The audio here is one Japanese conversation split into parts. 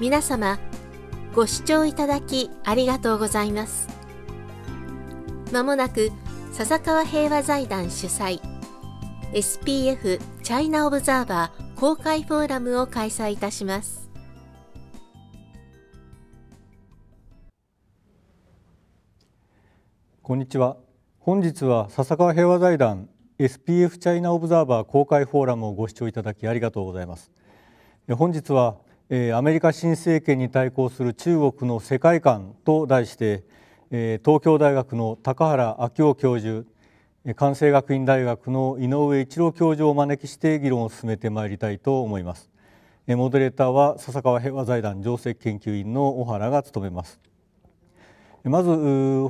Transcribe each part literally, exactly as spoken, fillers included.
皆様ご視聴いただきありがとうございます。まもなく笹川平和財団主催 エスピーエフ チャイナオブザーバー公開フォーラムを開催いたします。こんにちは。本日は笹川平和財団 エスピーエフ チャイナオブザーバー公開フォーラムをご視聴いただきありがとうございます。本日はアメリカ新政権に対抗する中国の世界観と題して、東京大学の高原明夫教授、関西学院大学の井上一郎教授をお招きして議論を進めてまいりたいと思います。モデレーターは笹川平和財団上席研究員の小原が務めます。まず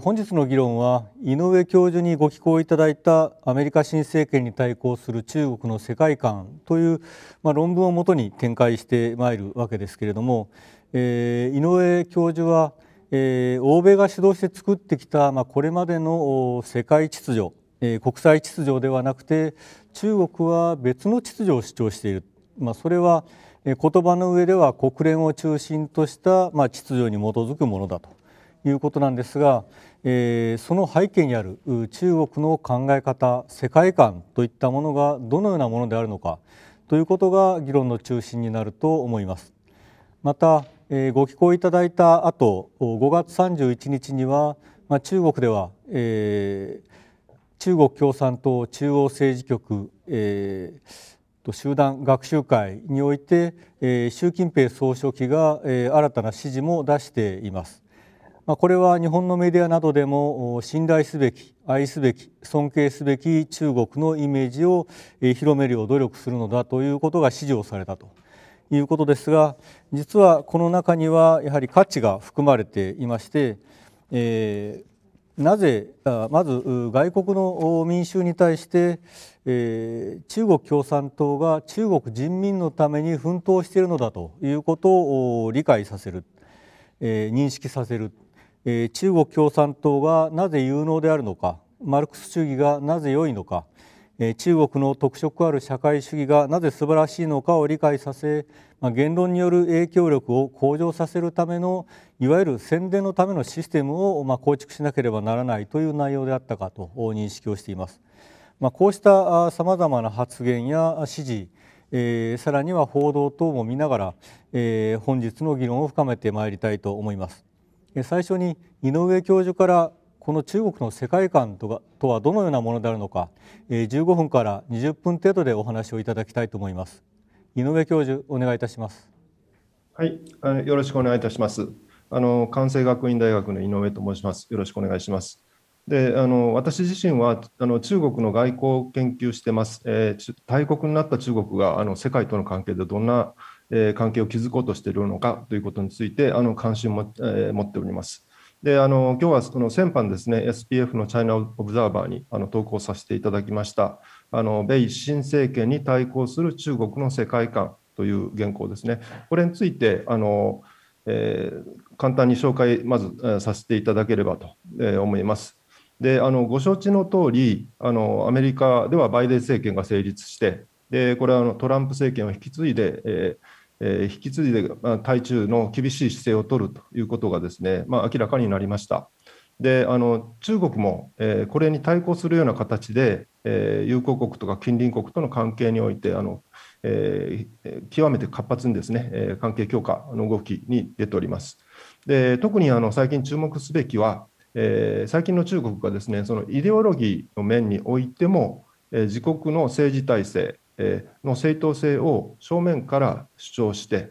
本日の議論は、井上教授にご寄稿いただいたアメリカ新政権に対抗する中国の世界観という、まあ、論文をもとに展開してまいるわけですけれども、えー、井上教授は、えー、欧米が主導して作ってきた、まあ、これまでの世界秩序、えー、国際秩序ではなくて、中国は別の秩序を主張している。まあ、それは言葉の上では国連を中心とした、まあ、秩序に基づくものだということなんですが、えー、その背景にある中国の考え方、世界観といったものがどのようなものであるのかということが議論の中心になると思います。また、えー、ご寄稿いただいた後、ごがつさんじゅういちにちには、まあ、中国では、えー、中国共産党中央政治局、えー集団学習会において、えー、習近平総書記が、えー、新たな指示も出しています。まあ、これは日本のメディアなどでも信頼すべき、愛すべき、尊敬すべき中国のイメージを広めるよう努力するのだということが指示をされたということですが、実はこの中にはやはり価値が含まれていまして、えー、なぜまず外国の民衆に対して、えー、中国共産党が中国人民のために奮闘しているのだということを理解させる、えー、認識させる。中国共産党がなぜ有能であるのか、マルクス主義がなぜ良いのか、中国の特色ある社会主義がなぜ素晴らしいのかを理解させ、言論による影響力を向上させるための、いわゆる宣伝のためのシステムを構築しなければならないという内容であったかと認識をしています。こうしたさまざまな発言や指示、えー、さらには報道等も見ながら、えー、本日の議論を深めてまいりたいと思います。最初に井上教授から、この中国の世界観とはどのようなものであるのか、じゅうごふんからにじゅっぷん程度でお話をいただきたいと思います。井上教授、お願いいたします。はい、よろしくお願いいたします。あの関西学院大学の井上と申します。よろしくお願いします。で、あの私自身はあの中国の外交を研究してます。えー、大国になった中国があの世界との関係でどんな関係を築こうとしているのかということについてあの関心を、えー、持っております。で、あの今日はその先般ですね、エスピーエフ のチャイナオブザーバーにあの投稿させていただきました、あの米新政権に対抗する中国の世界観という原稿ですね、これについてあの、えー、簡単に紹介、まず、えー、させていただければと、えー、思います。で、あのご承知の通り、あのアメリカではバイデン政権が成立して、でこれはあのトランプ政権を引き継いで、えー引き継いで対中の厳しい姿勢を取るということがですね、まあ、明らかになりました。で、あの中国もこれに対抗するような形で友好国とか近隣国との関係においてあの、えー、極めて活発にですね、関係強化の動きに出ております。で、特にあの最近注目すべきは、えー、最近の中国がですね、そのイデオロギーの面においても自国の政治体制の正当性を正面から主張して、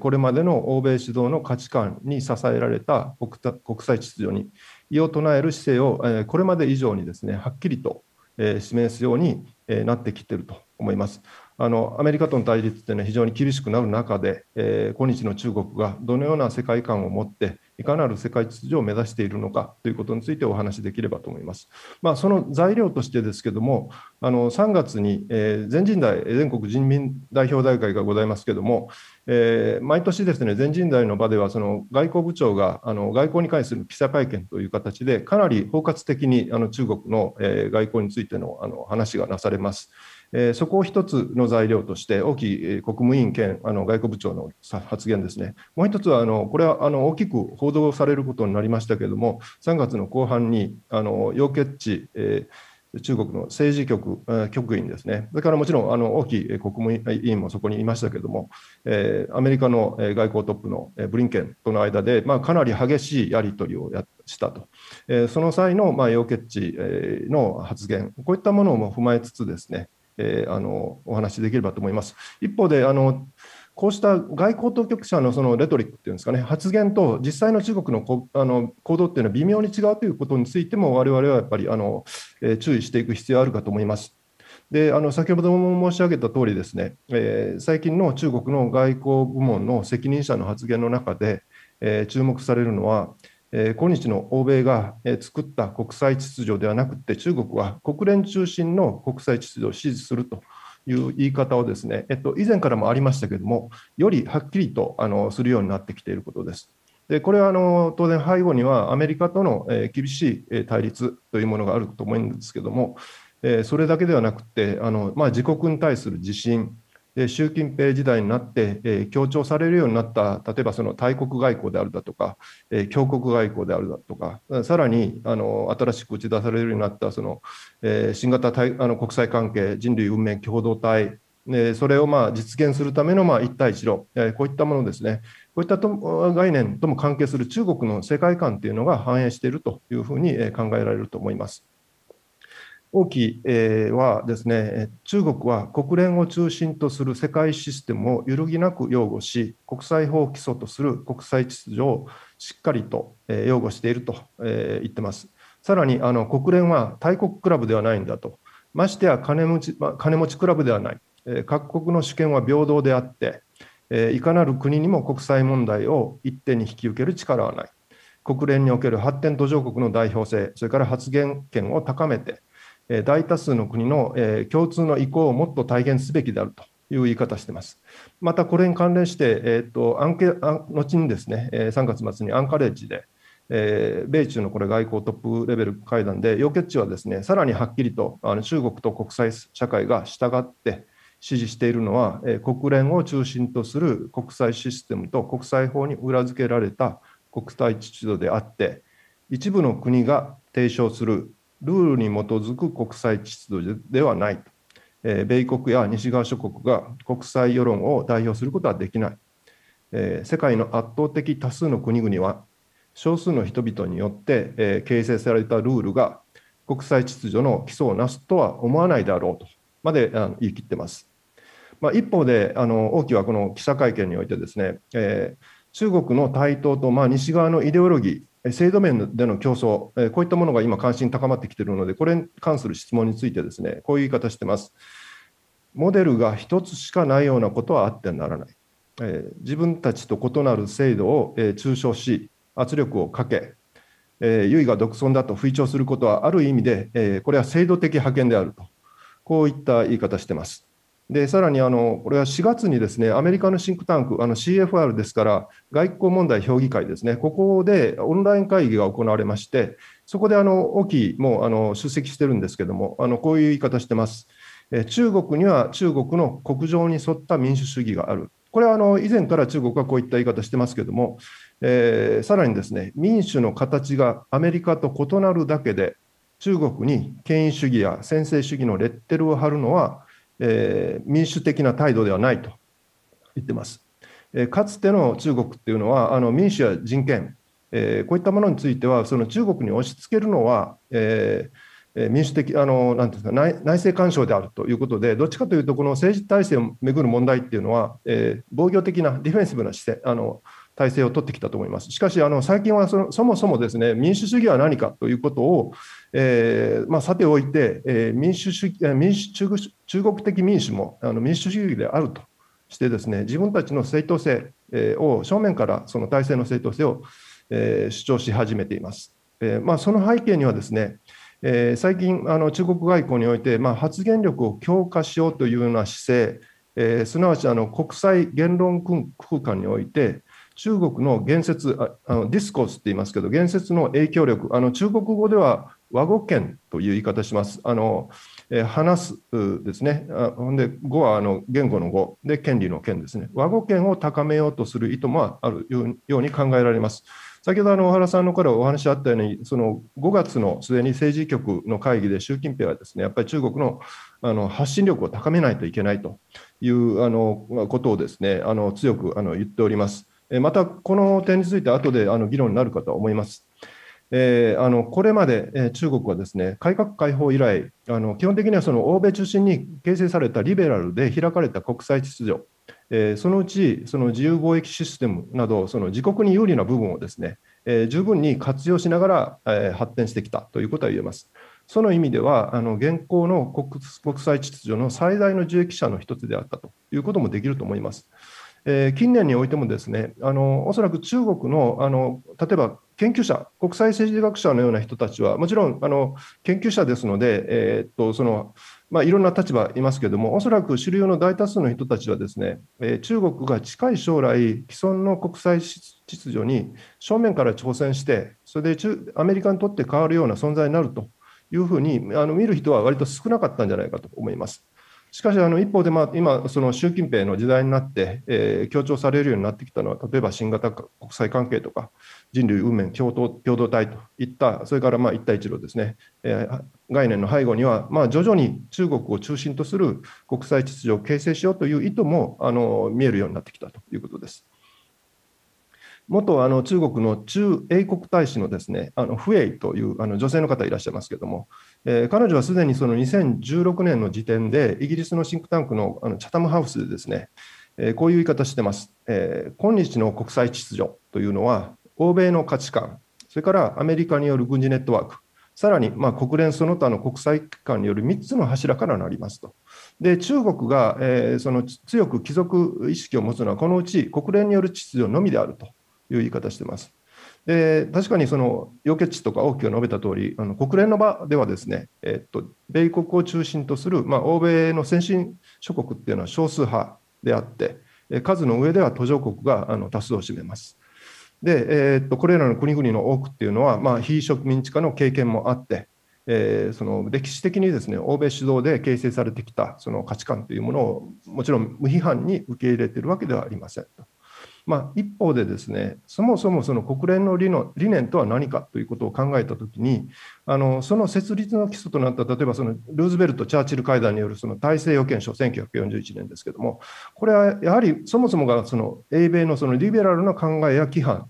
これまでの欧米指導の価値観に支えられた国際秩序に異を唱える姿勢をこれまで以上にですね、はっきりと示すようになってきていると思います。あのアメリカとの対立ってね、非常に厳しくなる中で、今日の中国がどのような世界観を持っていかなる世界秩序を目指しているのかということについてお話しできればと思います。まあ、その材料としてですけれども、あのさんがつに全人代、全国人民代表大会がございますけれども、えー、毎年ですね、全人代の場ではその外交部長があの外交に関する記者会見という形でかなり包括的にあの中国の外交についてのあの話がなされます。そこを一つの材料として、王毅国務委員兼あの外交部長の発言ですね、もう一つはあの、これはあの大きく報道されることになりましたけれども、さんがつの後半に、あの楊潔チ、えー、中国の政治局、えー、局員ですね、それからもちろんあの王毅国務委員もそこにいましたけれども、えー、アメリカの外交トップのブリンケンとの間で、まあ、かなり激しいやり取りをやしたと、えー、その際の、まあ、楊潔チの発言、こういったものも踏まえつつですね、えー、あのお話しできればと思います。一方であのこうした外交当局者のそのレトリックっていうんですかね、発言と実際の中国のこあの行動っていうのは微妙に違うということについても我々はやっぱりあの、えー、注意していく必要があるかと思います。であの先ほども申し上げたとおりですね、えー、最近の中国の外交部門の責任者の発言の中で、えー、注目されるのは、えー、今日の欧米が、えー、作った国際秩序ではなくて、中国は国連中心の国際秩序を支持するという言い方をですね、えっと、以前からもありましたけれども、よりはっきりとあのするようになってきていることです。でこれはあの当然背後にはアメリカとの、えー、厳しい対立というものがあると思うんですけれども、えー、それだけではなくてあの、まあ、自国に対する自信、習近平時代になって、えー、強調されるようになった、例えばその大国外交であるだとか、えー、強国外交であるだとか、さらにあの新しく打ち出されるようになったその、えー、新型あの国際関係、人類運命共同体、えー、それをまあ実現するためのまあ一帯一路、えー、こういったものですね、こういったと概念とも関係する中国の世界観というのが反映しているというふうに考えられると思います。王毅はですね、中国は国連を中心とする世界システムを揺るぎなく擁護し、国際法を基礎とする国際秩序をしっかりと擁護していると言ってます。さらにあの国連は大国クラブではないんだと、ましてや金持ち、金持ちクラブではない、各国の主権は平等であって、いかなる国にも国際問題を一手に引き受ける力はない、国連における発展途上国の代表性、それから発言権を高めて、大多数の国の共通の意向をもっと体現すべきであるという言い方をしています。またこれに関連して、えー、とアンケ後にですね、さんがつ末にアンカレッジで、えー、米中のこれ外交トップレベル会談で、楊潔チはですね、さらにはっきりとあの中国と国際社会が従って支持しているのは、国連を中心とする国際システムと国際法に裏付けられた国際秩序であって、一部の国が提唱するルールに基づく国際秩序ではないと、えー、米国や西側諸国が国際世論を代表することはできない、えー、世界の圧倒的多数の国々は少数の人々によって、えー、形成されたルールが国際秩序の基礎をなすとは思わないであろうとまであの言い切ってます。まあ、一方であの王毅はこの記者会見においてですね、えー、中国の台頭と、まあ、西側のイデオロギー、制度面での競争、こういったものが今関心高まってきているので、これに関する質問についてですね、こういう言い方してます。モデルが一つしかないようなことはあってはならない。自分たちと異なる制度を中傷し、圧力をかけ、唯我独尊だと吹聴することはある意味で、これは制度的覇権であると、こういった言い方してます。でさらにあの、これはしがつにですね、アメリカのシンクタンク、シーエフアール ですから、外交問題評議会ですね、ここでオンライン会議が行われまして、そこであの王毅もあの出席してるんですけども、あのこういう言い方してます。え中国には中国の国情に沿った民主主義がある。これはあの以前から中国はこういった言い方してますけども、えー、さらにですね、民主の形がアメリカと異なるだけで、中国に権威主義や専制主義のレッテルを貼るのは、えー、民主的な態度ではないと言ってます。えー、かつての中国っていうのはあの民主や人権、えー、こういったものについてはその中国に押し付けるのは、えー、民主的あのなんていうんですか 内, 内政干渉であるということで、どっちかというとこの政治体制をめぐる問題っていうのは、えー、防御的なディフェンシブな姿勢あの体制を取ってきたと思います。しかしあの最近は そ, そもそもですね、民主主義は何かということを、えーまあ、さておいて、えー、民主主義民主 中, 国中国的民主もあの民主主義であるとしてですね、自分たちの正当性を正面からその体制の正当性を、えー、主張し始めています。えーまあ、その背景にはですね、えー、最近あの中国外交において、まあ、発言力を強化しようというような姿勢、えー、すなわちあの国際言論空間において中国の言説、あのディスコースって言いますけど、言説の影響力、あの中国語では和語圏という言い方します。あのえー、話すですね。あで語はあの言語の語で権利の権ですね。和語権を高めようとする意図もあるように考えられます。先ほどあの小原さんのからお話あったように、そのごがつのすでに政治局の会議で習近平はですね、やっぱり中国のあの発信力を高めないといけないというあのことをですね、あの強くあの言っております。またこの点について後であの議論になるかと思います。えー、あのこれまで中国はですね、改革開放以来、あの基本的にはその欧米中心に形成されたリベラルで開かれた国際秩序、えー、そのうちその自由貿易システムなどその自国に有利な部分をですね、えー、十分に活用しながら、えー、発展してきたということは言えます。その意味ではあの現行の 国, 国際秩序の最大の受益者の一つであったということもできると思います。えー、近年においてもですね、あのおそらく中国の、 あの例えば研究者、国際政治学者のような人たちは、もちろんあの研究者ですので、えーっとそのまあ、いろんな立場いますけれども、おそらく主流の大多数の人たちはですね、えー、中国が近い将来、既存の国際秩序に正面から挑戦して、それで中アメリカにとって変わるような存在になるというふうにあの見る人は割と少なかったんじゃないかと思います。しかし、あの一方で、まあ、今、その習近平の時代になって、えー、強調されるようになってきたのは、例えば新型国際関係とか、人類運命共同、共同体といった、それからまあ一帯一路ですね、えー、概念の背後には、まあ、徐々に中国を中心とする国際秩序を形成しようという意図もあの見えるようになってきたということです。元あの中国の駐英国大使のですね、あのフエイというあの女性の方いらっしゃいますけれども、えー、彼女はすでにそのにせんじゅうろくねんの時点で、イギリスのシンクタンクのあのチャタムハウスでですね、えー、こういう言い方してます、えー。今日の国際秩序というのは、欧米の価値観、それからアメリカによる軍事ネットワーク、さらにまあ国連その他の国際機関によるみっつの柱からなりますと。で、中国が、えー、その強く帰属意識を持つのは、このうち国連による秩序のみであると。いう言い方してます。で、確かにそのヨケッチとか王毅が述べた通り、あの国連の場ではですね、えっと、米国を中心とする、まあ、欧米の先進諸国っていうのは少数派であって、数の上では途上国があの多数を占めます。で、えっと、これらの国々の多くっていうのは、まあ、非植民地化の経験もあって、えー、その歴史的にですね、欧米主導で形成されてきたその価値観というものを、もちろん無批判に受け入れているわけではありませんと。まあ、一方でですね、そもそもその国連の理の理念とは何かということを考えたときに、あのその設立の基礎となった、例えばそのルーズベルト・チャーチル会談によるその大西洋憲章せんきゅうひゃくよんじゅういちねんですけれども、これはやはりそもそもがその英米のそのリベラルな考えや規範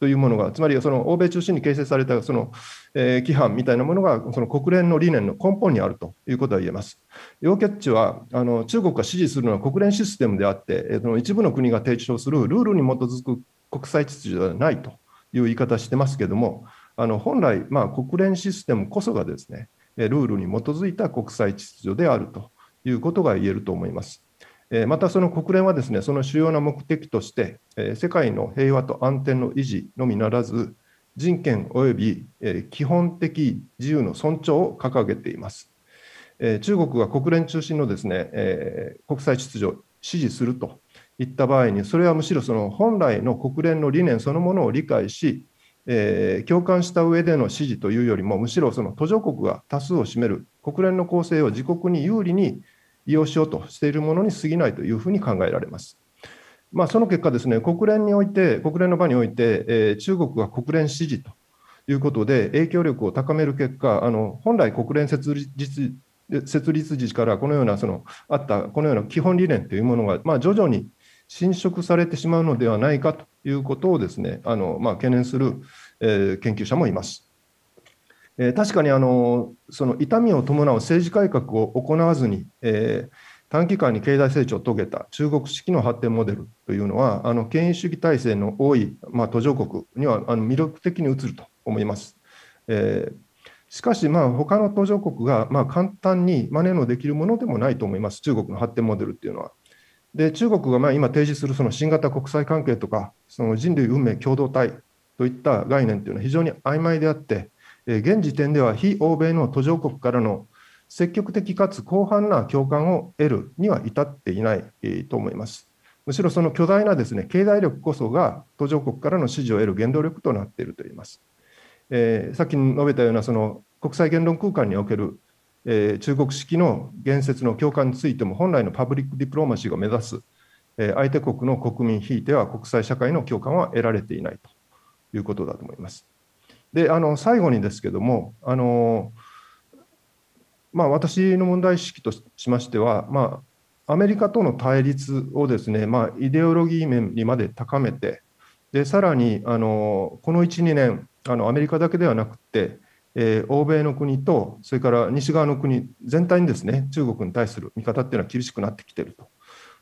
というものが、つまりその欧米中心に形成されたその、えー、規範みたいなものがその国連の理念の根本にあるということは言えます。楊潔篪はあの中国が支持するのは国連システムであって、えー、その一部の国が提唱するルールに基づく国際秩序ではないという言い方をしてますけれども、あの本来、まあ、国連システムこそがですね、ルールに基づいた国際秩序であるということが言えると思います。またその国連はですね、その主要な目的として、世界の平和と安定の維持のみならず、人権及び基本的自由の尊重を掲げています。中国が国連中心のですね、国際秩序を支持するといった場合に、それはむしろその本来の国連の理念そのものを理解し、共感した上での支持というよりも、むしろその途上国が多数を占める国連の構成を自国に有利に利用しようとしているものに過ぎないというふうに考えられます。まあ、その結果ですね、国連において、国連の場において、えー、中国が国連支持ということで影響力を高める結果、あの本来国連設立、設立時からこのようなそのあったこのような基本理念というものが、まあ、徐々に侵食されてしまうのではないかということをですね、あのまあ、懸念する、えー、研究者もいます。えー、確かにあのその痛みを伴う政治改革を行わずに、えー、短期間に経済成長を遂げた中国式の発展モデルというのは、あの権威主義体制の多い、まあ、途上国にはあの魅力的に映ると思います。えー、しかし、まあ、他の途上国が、まあ、簡単に真似のできるものでもないと思います、中国の発展モデルというのは。で、中国がまあ今提示するその新型国際関係とか、その人類運命共同体といった概念というのは非常に曖昧であって、現時点では非欧米の途上国からの積極的かつ広範な共感を得るには至っていないと思います。むしろその巨大なですね、経済力こそが途上国からの支持を得る原動力となっているといいます。えー、さっき述べたようなその国際言論空間におけるえー、中国式の言説の強化についても本来のパブリックディプロマシーが目指す、えー、相手国の国民ひいては国際社会の共感は得られていないということだと思います。で、あの最後にですけども、あのまあ、私の問題意識としましては、まあ、アメリカとの対立をですね、まあ、イデオロギー面にまで高めて、でさらにあのこのいち、にねんあのアメリカだけではなくて、えー、欧米の国とそれから西側の国全体にですね、中国に対する見方っていうのは厳しくなってきていると。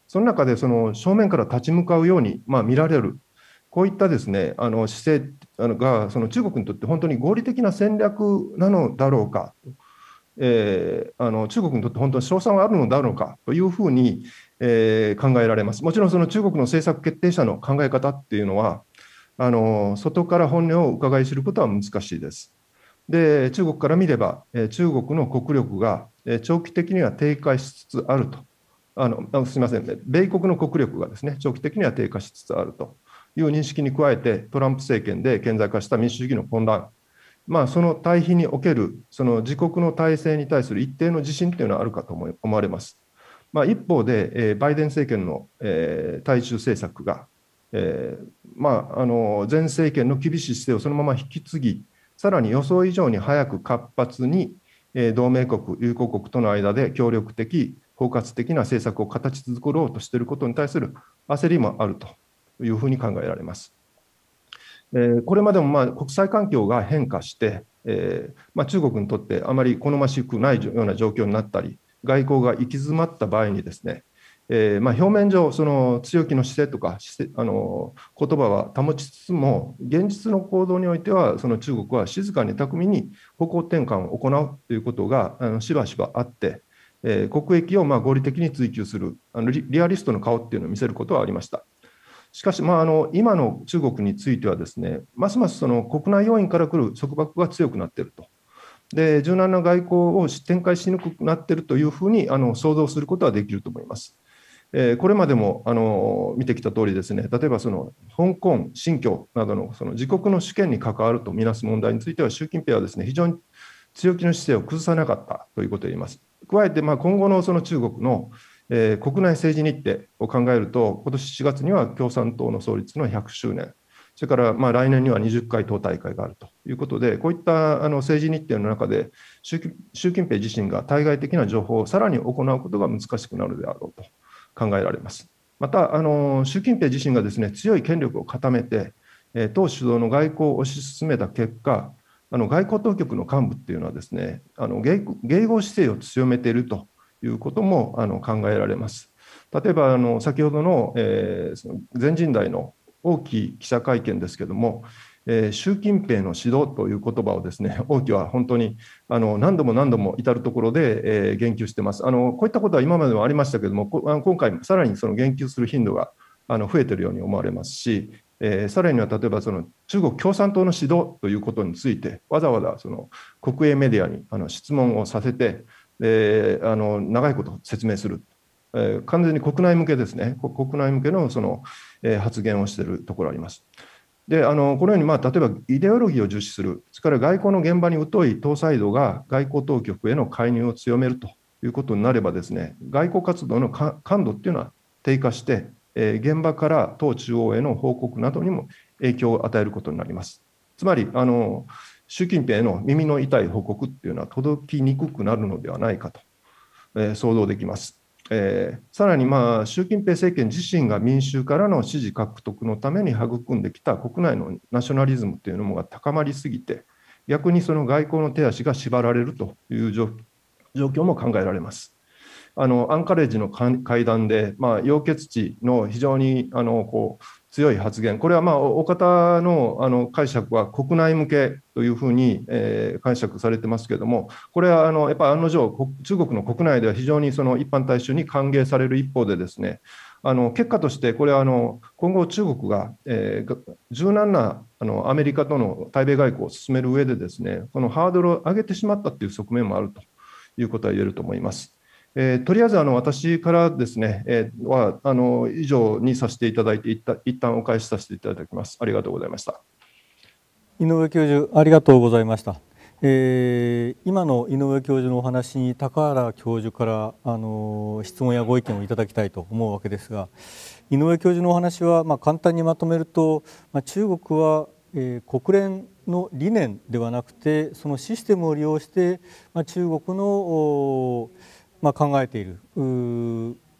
その中でその正面から立ち向かうように、まあ、見られる、こういったですね、あの姿勢がその中国にとって本当に合理的な戦略なのだろうか、えー、あの中国にとって本当に勝算はあるのだろうかというふうに、えー、考えられます。もちろんその中国の政策決定者の考え方っていうのはあの外から本音を伺い知ることは難しいです。で、中国から見れば、えー、中国の国力が、えー、長期的には低下しつつあると、あのすみません、米国の国力がですね、長期的には低下しつつあるという認識に加えて、トランプ政権で顕在化した民主主義の混乱、まあ、その対比におけるその自国の体制に対する一定の自信というのはあるかと思われます。まあ、一方で、えー、バイデン政権の、えー、対中政策が、えーまあ、あの前政権の厳しい姿勢をそのまま引き継ぎ、さらに予想以上に早く活発に、えー、同盟国、友好国との間で協力的、包括的な政策を形作ろうとしていることに対する焦りもあるというふうに考えられます。これまでもまあ国際環境が変化して、まあ、中国にとってあまり好ましくないような状況になったり、外交が行き詰まった場合にですね、まあ、表面上その強気の姿勢とかあの言葉は保ちつつも、現実の行動においてはその中国は静かに巧みに方向転換を行うということがしばしばあって、国益をまあ合理的に追求するあの リ, リアリストの顔っていうのを見せることはありました。しかし、まあ、あの今の中国についてはですね、ますますその国内要因から来る束縛が強くなっていると、で柔軟な外交を展開しにくくなっているというふうにあの想像することはできると思います。えー、これまでもあの見てきた通りですね、例えばその香港、新疆などのその自国の主権に関わるとみなす問題については、習近平はですね、非常に強気の姿勢を崩さなかったということを言います。加えて、まあ今後のその中国の国内政治日程を考えると、今年しがつには共産党の創立のひゃくしゅうねん、それからまあ来年にはにじゅっかい党大会があるということで、こういったあの政治日程の中で、習近平自身が対外的な情報をさらに行うことが難しくなるであろうと考えられます。また、あの習近平自身がですね、強い権力を固めて、党主導の外交を推し進めた結果、あの外交当局の幹部というのはですね、あの迎合姿勢を強めているということもあの考えられます。例えばあの先ほどの、えー、その全人代の王毅記者会見ですけれども、えー、習近平の指導という言葉をですね、王毅は本当にあの何度も何度も至るところで、えー、言及しています。あのこういったことは今までもありましたけれども、こあの今回もさらにその言及する頻度があの増えているように思われますし、えー、さらには例えばその中国共産党の指導ということについて、わざわざその国営メディアにあの質問をさせて、えー、あの長いこと説明する、えー、完全に国内向けですね、国内向けのその、えー、発言をしているところあります。で、あのこのように、まあ、例えばイデオロギーを重視する、それから外交の現場に疎い党サイドが外交当局への介入を強めるということになればですね、外交活動の感度っていうのは低下して、えー、現場から党中央への報告などにも影響を与えることになります。つまりあの習近平の耳の痛い報告っていうのは届きにくくなるのではないかと、えー、想像できます。えー、さらに、まあ、習近平政権自身が民衆からの支持獲得のために育んできた国内のナショナリズムっていうのが高まりすぎて、逆にその外交の手足が縛られるという状況も考えられます。あのアンカレッジの会談で、まあ、楊潔チの非常にあのこう強い発言、これはまあお方 の, あの解釈は国内向けというふうに、えー、解釈されてますけれども、これはあのやっぱり案の定、中国の国内では非常にその一般大衆に歓迎される一方でですね、あの結果として、これはあの今後、中国が、えー、柔軟なあのアメリカとの対米外交を進める上でですね、このハードルを上げてしまったという側面もあるということは言えると思います。えー、とりあえずあの私からですね、えー、はあの以上にさせていただいて、いった一旦お返しさせていただきます。ありがとうございました。井上教授、ありがとうございました。えー、今の井上教授のお話に高原教授からあの質問やご意見をいただきたいと思うわけですが、井上教授のお話は、まあ、簡単にまとめると、まあ、中国は、えー、国連の理念ではなくてそのシステムを利用して、まあ、中国の、まあ、考えている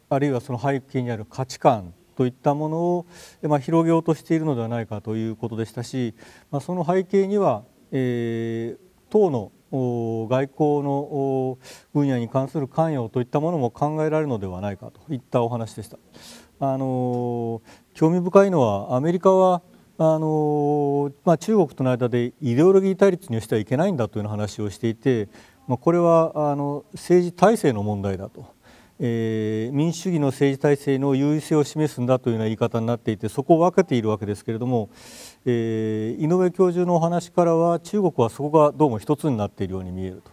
あるいはその背景にある価値観といったものを、まあ、広げようとしているのではないかということでしたし、まあ、その背景には、えー党の外交の分野に関する関与といったものも考えられるのではないかといったお話でした。あの興味深いのはアメリカはあの、まあ、中国との間でイデオロギー対立にしてはいけないんだというような話をしていて、まあ、これはあの政治体制の問題だと、えー、民主主義の政治体制の優位性を示すんだというような言い方になっていて、そこを分けているわけですけれども、えー、井上教授のお話からは中国はそこがどうも一つになっているように見えると、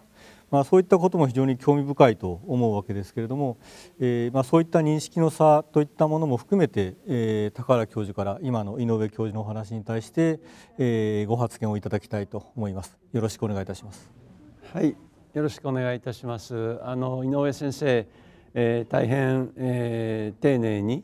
まあ、そういったことも非常に興味深いと思うわけですけれども、えーまあ、そういった認識の差といったものも含めて、えー、高原教授から今の井上教授のお話に対して、えー、ご発言をいただきたいと思います。よろしくお願いいたします。はい、よろしくお願いいたします。あの井上先生、えー、大変、えー、丁寧に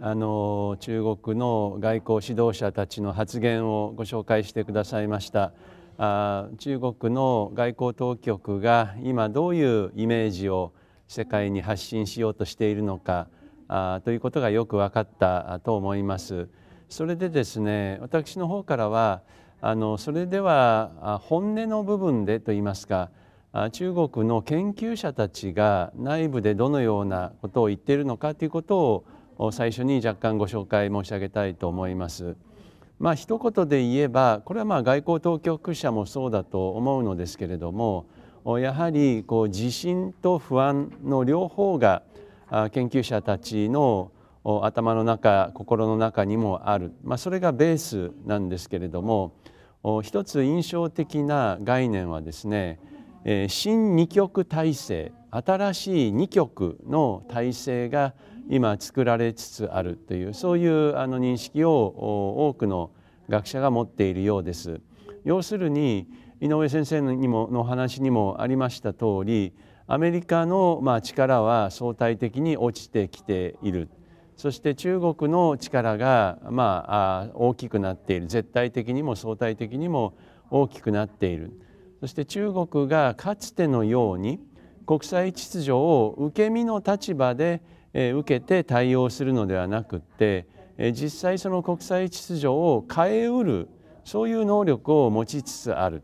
あの中国の外交指導者たちの発言をご紹介してくださいました。あ中国の外交当局が今どういうイメージを世界に発信しようとしているのかあということがよく分かったと思います。それでですね、私の方からはあのそれでは本音の部分でといいますか、中国の研究者たちが内部でどのようなことを言っているのかということを最初に若干ご紹介申し上げたいと思います。まあ一言で言えば、これはまあ外交当局者もそうだと思うのですけれども、やはりこう自信と不安の両方が研究者たちの頭の中、心の中にもある、まあ、それがベースなんですけれども、一つ印象的な概念はですね、新二極体制、新しい二極の体制が今作られつつあるという、そういうあの認識を多くの学者が持っているようです。要するに井上先生にもの話にもありました通り、アメリカのまあ力は相対的に落ちてきている。そして中国の力がまあ大きくなっている。絶対的にも相対的にも大きくなっている。そして中国がかつてのように国際秩序を受け身の立場で受けて対応するのではなくって、実際その国際秩序を変えうる、そういう能力を持ちつつある、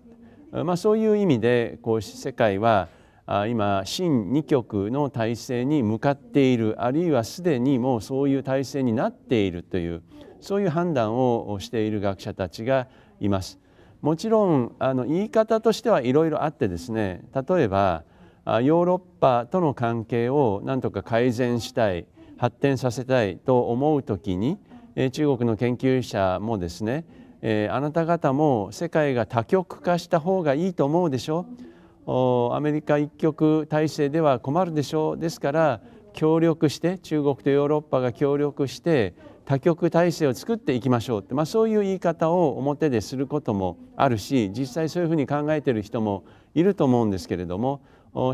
まあ、そういう意味でこう世界は今新二極の体制に向かっている、あるいはすでにもうそういう体制になっているという、そういう判断をしている学者たちがいます。もちろんあの言い方としてはいろいろあってですね、例えばヨーロッパとの関係をなんとか改善したい、発展させたいと思うときに中国の研究者もですね、あなた方も世界が多極化した方がいいと思うでしょう、アメリカ一極体制では困るでしょう、ですから協力して中国とヨーロッパが協力して多極体制を作っていきましょうって、まあ、そういう言い方を表ですることもあるし、実際そういうふうに考えている人もいると思うんですけれども、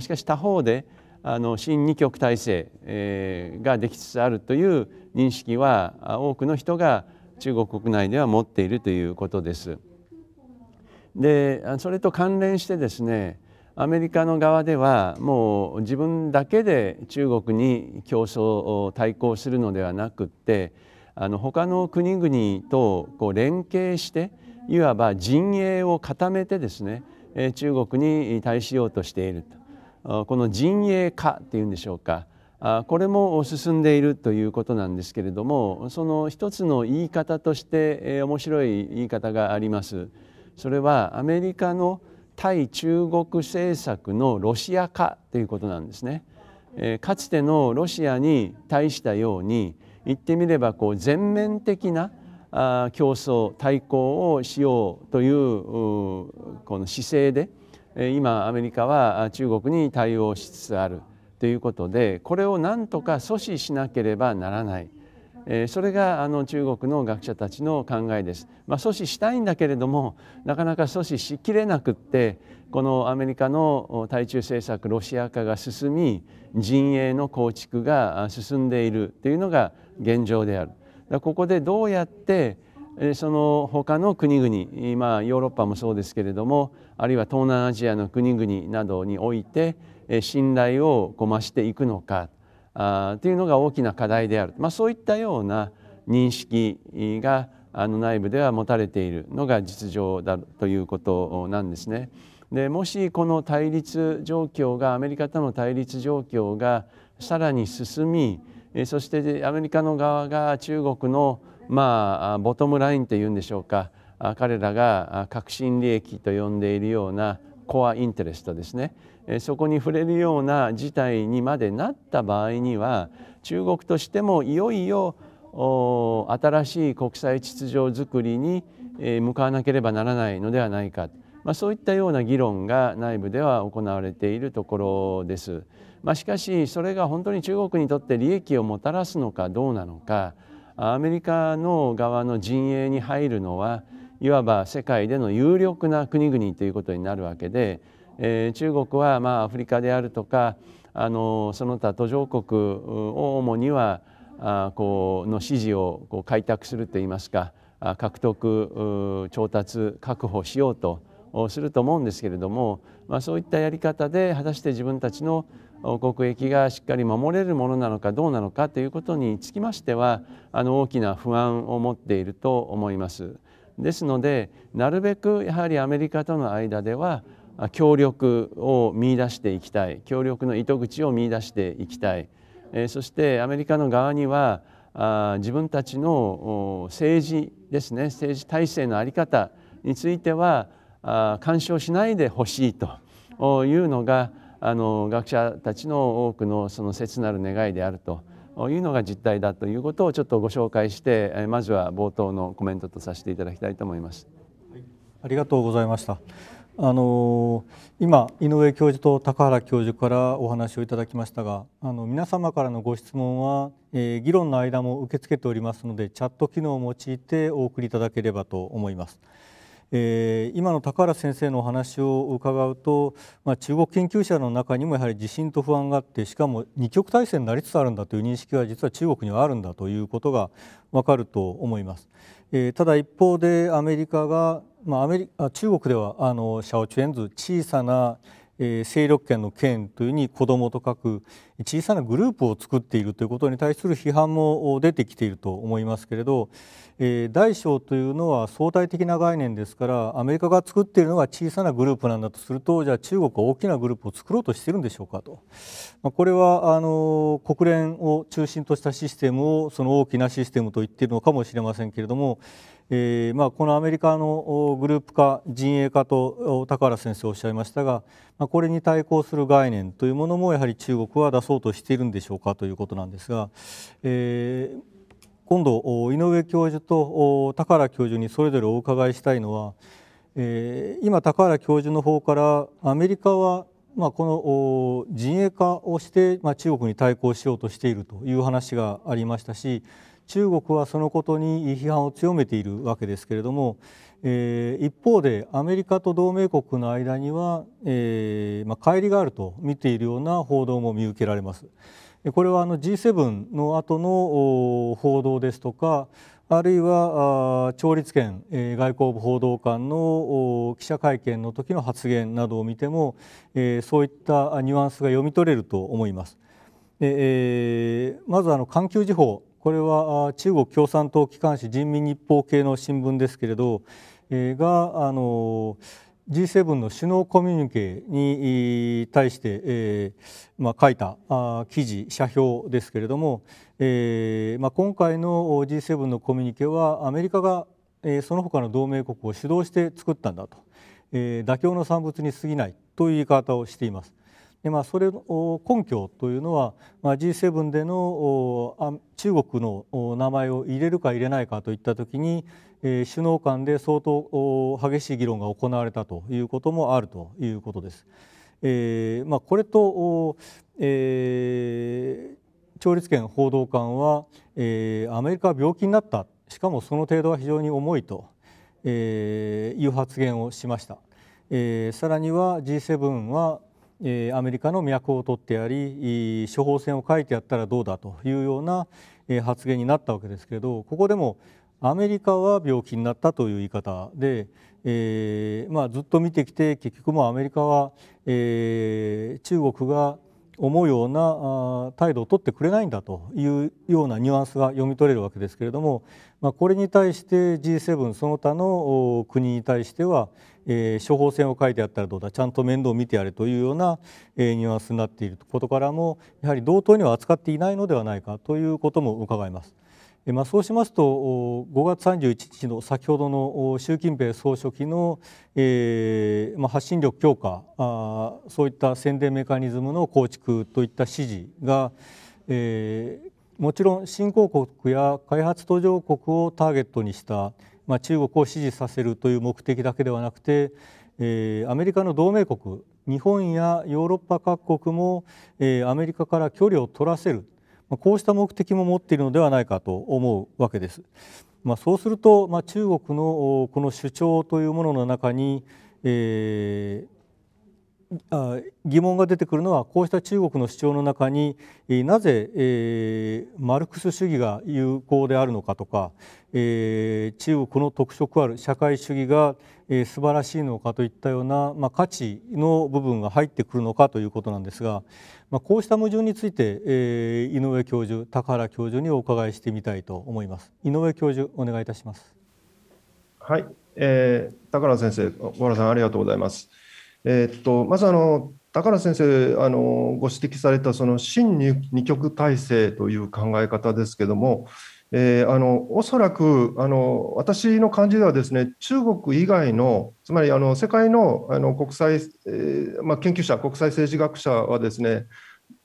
しかし他方であの新二極体制、えー、ができつつあるという認識は多くの人が中国国内では持っているということです。で、それと関連してですね、アメリカの側ではもう自分だけで中国に競争を対抗するのではなくって、あの他の国々とこう連携していわば陣営を固めてですね、中国に対しようとしていると、この陣営化っていうんでしょうか、これも進んでいるということなんですけれども、その一つの言い方として面白い言い方があります。それはアメリカの対中国政策のロシア化ということなんですね。かつてのロシアに対したように言ってみればこう全面的な競争対抗をしようというこの姿勢で今アメリカは中国に対応しつつあるということで、これをなんとか阻止しなければならない、えー、それがあの中国の学者たちの考えです。まあ、阻止したいんだけれどもなかなか阻止しきれなくって、このアメリカの対中政策ロシア化が進み陣営の構築が進んでいるというのが現状である。だからここでどうやってその他の国々、まあ、ヨーロッパもそうですけれども、あるいは東南アジアの国々などにおいて信頼をこう増していくのかあというのが大きな課題である、まあ、そういったような認識があの内部では持たれているのが実情だということなんですね。でもしこの対立状況がアメリカとの対立状況がさらに進み、そしてアメリカの側が中国のまあボトムラインというんでしょうか、彼らが核心利益と呼んでいるようなコアインテレストですね、そこに触れるような事態にまでなった場合には、中国としてもいよいよ新しい国際秩序づくりに向かわなければならないのではないか、まあ、そういったような議論が内部では行われているところです。まあ、しかしそれが本当に中国にとって利益をもたらすのかどうなのか、アメリカの側の陣営に入るのはいわば世界での有力な国々ということになるわけで、えー、中国はまあアフリカであるとかあのその他途上国を主にはあこうの支持をこう開拓するといいますか、獲得調達確保しようとすると思うんですけれども、まあ、そういったやり方で果たして自分たちの国益がしっかり守れるものなのかどうなのかということにつきましては、あの大きな不安を持っていると思います。ですのでなるべくやはりアメリカとの間では協力を見出していきたい、協力の糸口を見出していきたい、そしてアメリカの側には自分たちの政治ですね、政治体制の在り方については干渉しないでほしいというのがあの学者たちの多くのその切なる願いであるというのが実態だということをちょっとご紹介して、まずは冒頭のコメントとさせていただきたいと思います。ありがとうございました。あの今井上教授と高原教授からお話をいただきましたが、あの皆様からのご質問は、えー、議論の間も受け付けておりますので、チャット機能を用いてお送りいただければと思います。えー、今の高原先生のお話を伺うと、まあ、中国研究者の中にもやはり自信と不安があって、しかも二極体制になりつつあるんだという認識は実は中国にはあるんだということが分かると思います。えー、ただ一方でアメリカが、まあ、アメリカ中国ではあのシャオチュエンズ小さな勢力圏の圏というに子どもと書く小さなグループを作っているということに対する批判も出てきていると思いますけれど、大小というのは相対的な概念ですから、アメリカが作っているのが小さなグループなんだとすると、じゃあ中国は大きなグループを作ろうとしているんでしょうかと、これはあの国連を中心としたシステムをその大きなシステムと言っているのかもしれませんけれども、えーまあ、このアメリカのグループ化陣営化と高原先生おっしゃいましたが、まあ、これに対抗する概念というものもやはり中国は出そうとしているんでしょうかということなんですが、えー、今度井上教授と高原教授にそれぞれお伺いしたいのは、えー、今高原教授の方からアメリカはまあこの陣営化をしてまあ中国に対抗しようとしているという話がありましたし、中国はそのことに批判を強めているわけですけれども、えー、一方でアメリカと同盟国の間には、えーまあ、乖離があると見ているような報道も見受けられます。これはあの ジーセブン の後の報道ですとか、あるいは趙立堅外交部報道官の記者会見の時の発言などを見ても、えー、そういったニュアンスが読み取れると思います。えー、まずあの環球時報、これは中国共産党機関紙人民日報系の新聞ですけれど、えー、があの ジーセブン の首脳コミュニケに対して、えーまあ、書いたあ記事社評ですけれども、えーまあ、今回の ジーセブン のコミュニケはアメリカが、えー、その他の同盟国を主導して作ったんだと、えー、妥協の産物に過ぎないという言い方をしています。でまあ、それの根拠というのは、まあ、ジーセブン での中国の名前を入れるか入れないかといったときに、えー、首脳間で相当激しい議論が行われたということもあるということです。えーまあ、これと、えー趙立堅報道官は、えー、アメリカは病気になった、しかもその程度は非常に重いと、えー、いう発言をしました。えー、さらには ジーセブン は、えー、アメリカの脈を取ってやり処方箋を書いてやったらどうだというような、えー、発言になったわけですけど、ここでもアメリカは病気になったという言い方で、えーまあ、ずっと見てきて結局もうアメリカは、えー、中国が思うような態度を取ってくれないんだというようなニュアンスが読み取れるわけですけれども、まあ、これに対して ジーセブン その他の国に対しては、えー、処方箋を書いてあったらどうだ、ちゃんと面倒を見てやれというような、えー、ニュアンスになっていることからも、やはり同等には扱っていないのではないかということも伺います。えーまあ、そうしますとごがつさんじゅういちにちの先ほどの習近平総書記の、えーまあ、発信力強化、あそういった宣伝メカニズムの構築といった指示が、えー、もちろん新興国や開発途上国をターゲットにした、まあ、中国を支持させるという目的だけではなくて、えー、アメリカの同盟国日本やヨーロッパ各国も、えー、アメリカから距離を取らせる。こうした目的も持っているのではないかと思うわけです。まあ、そうすると、まあ、中国のこの主張というものの中に、えー、あ疑問が出てくるのは、こうした中国の主張の中になぜ、えー、マルクス主義が有効であるのかとか、えー、中国の特色ある社会主義が、えー、素晴らしいのかといったような、まあ、価値の部分が入ってくるのかということなんですが、まあ、こうした矛盾について、えー、井上教授、高原教授にお伺いしてみたいと思います。井上教授、お願いいたします。はい、えー、高原先生、小原さん、ありがとうございます。えーっとまずあの高原先生あのご指摘されたその真二極体制という考え方ですけども、えー、あのおそらくあの私の感じではですね、中国以外のつまりあの世界の、あの国際、えーまあ、研究者国際政治学者はですね、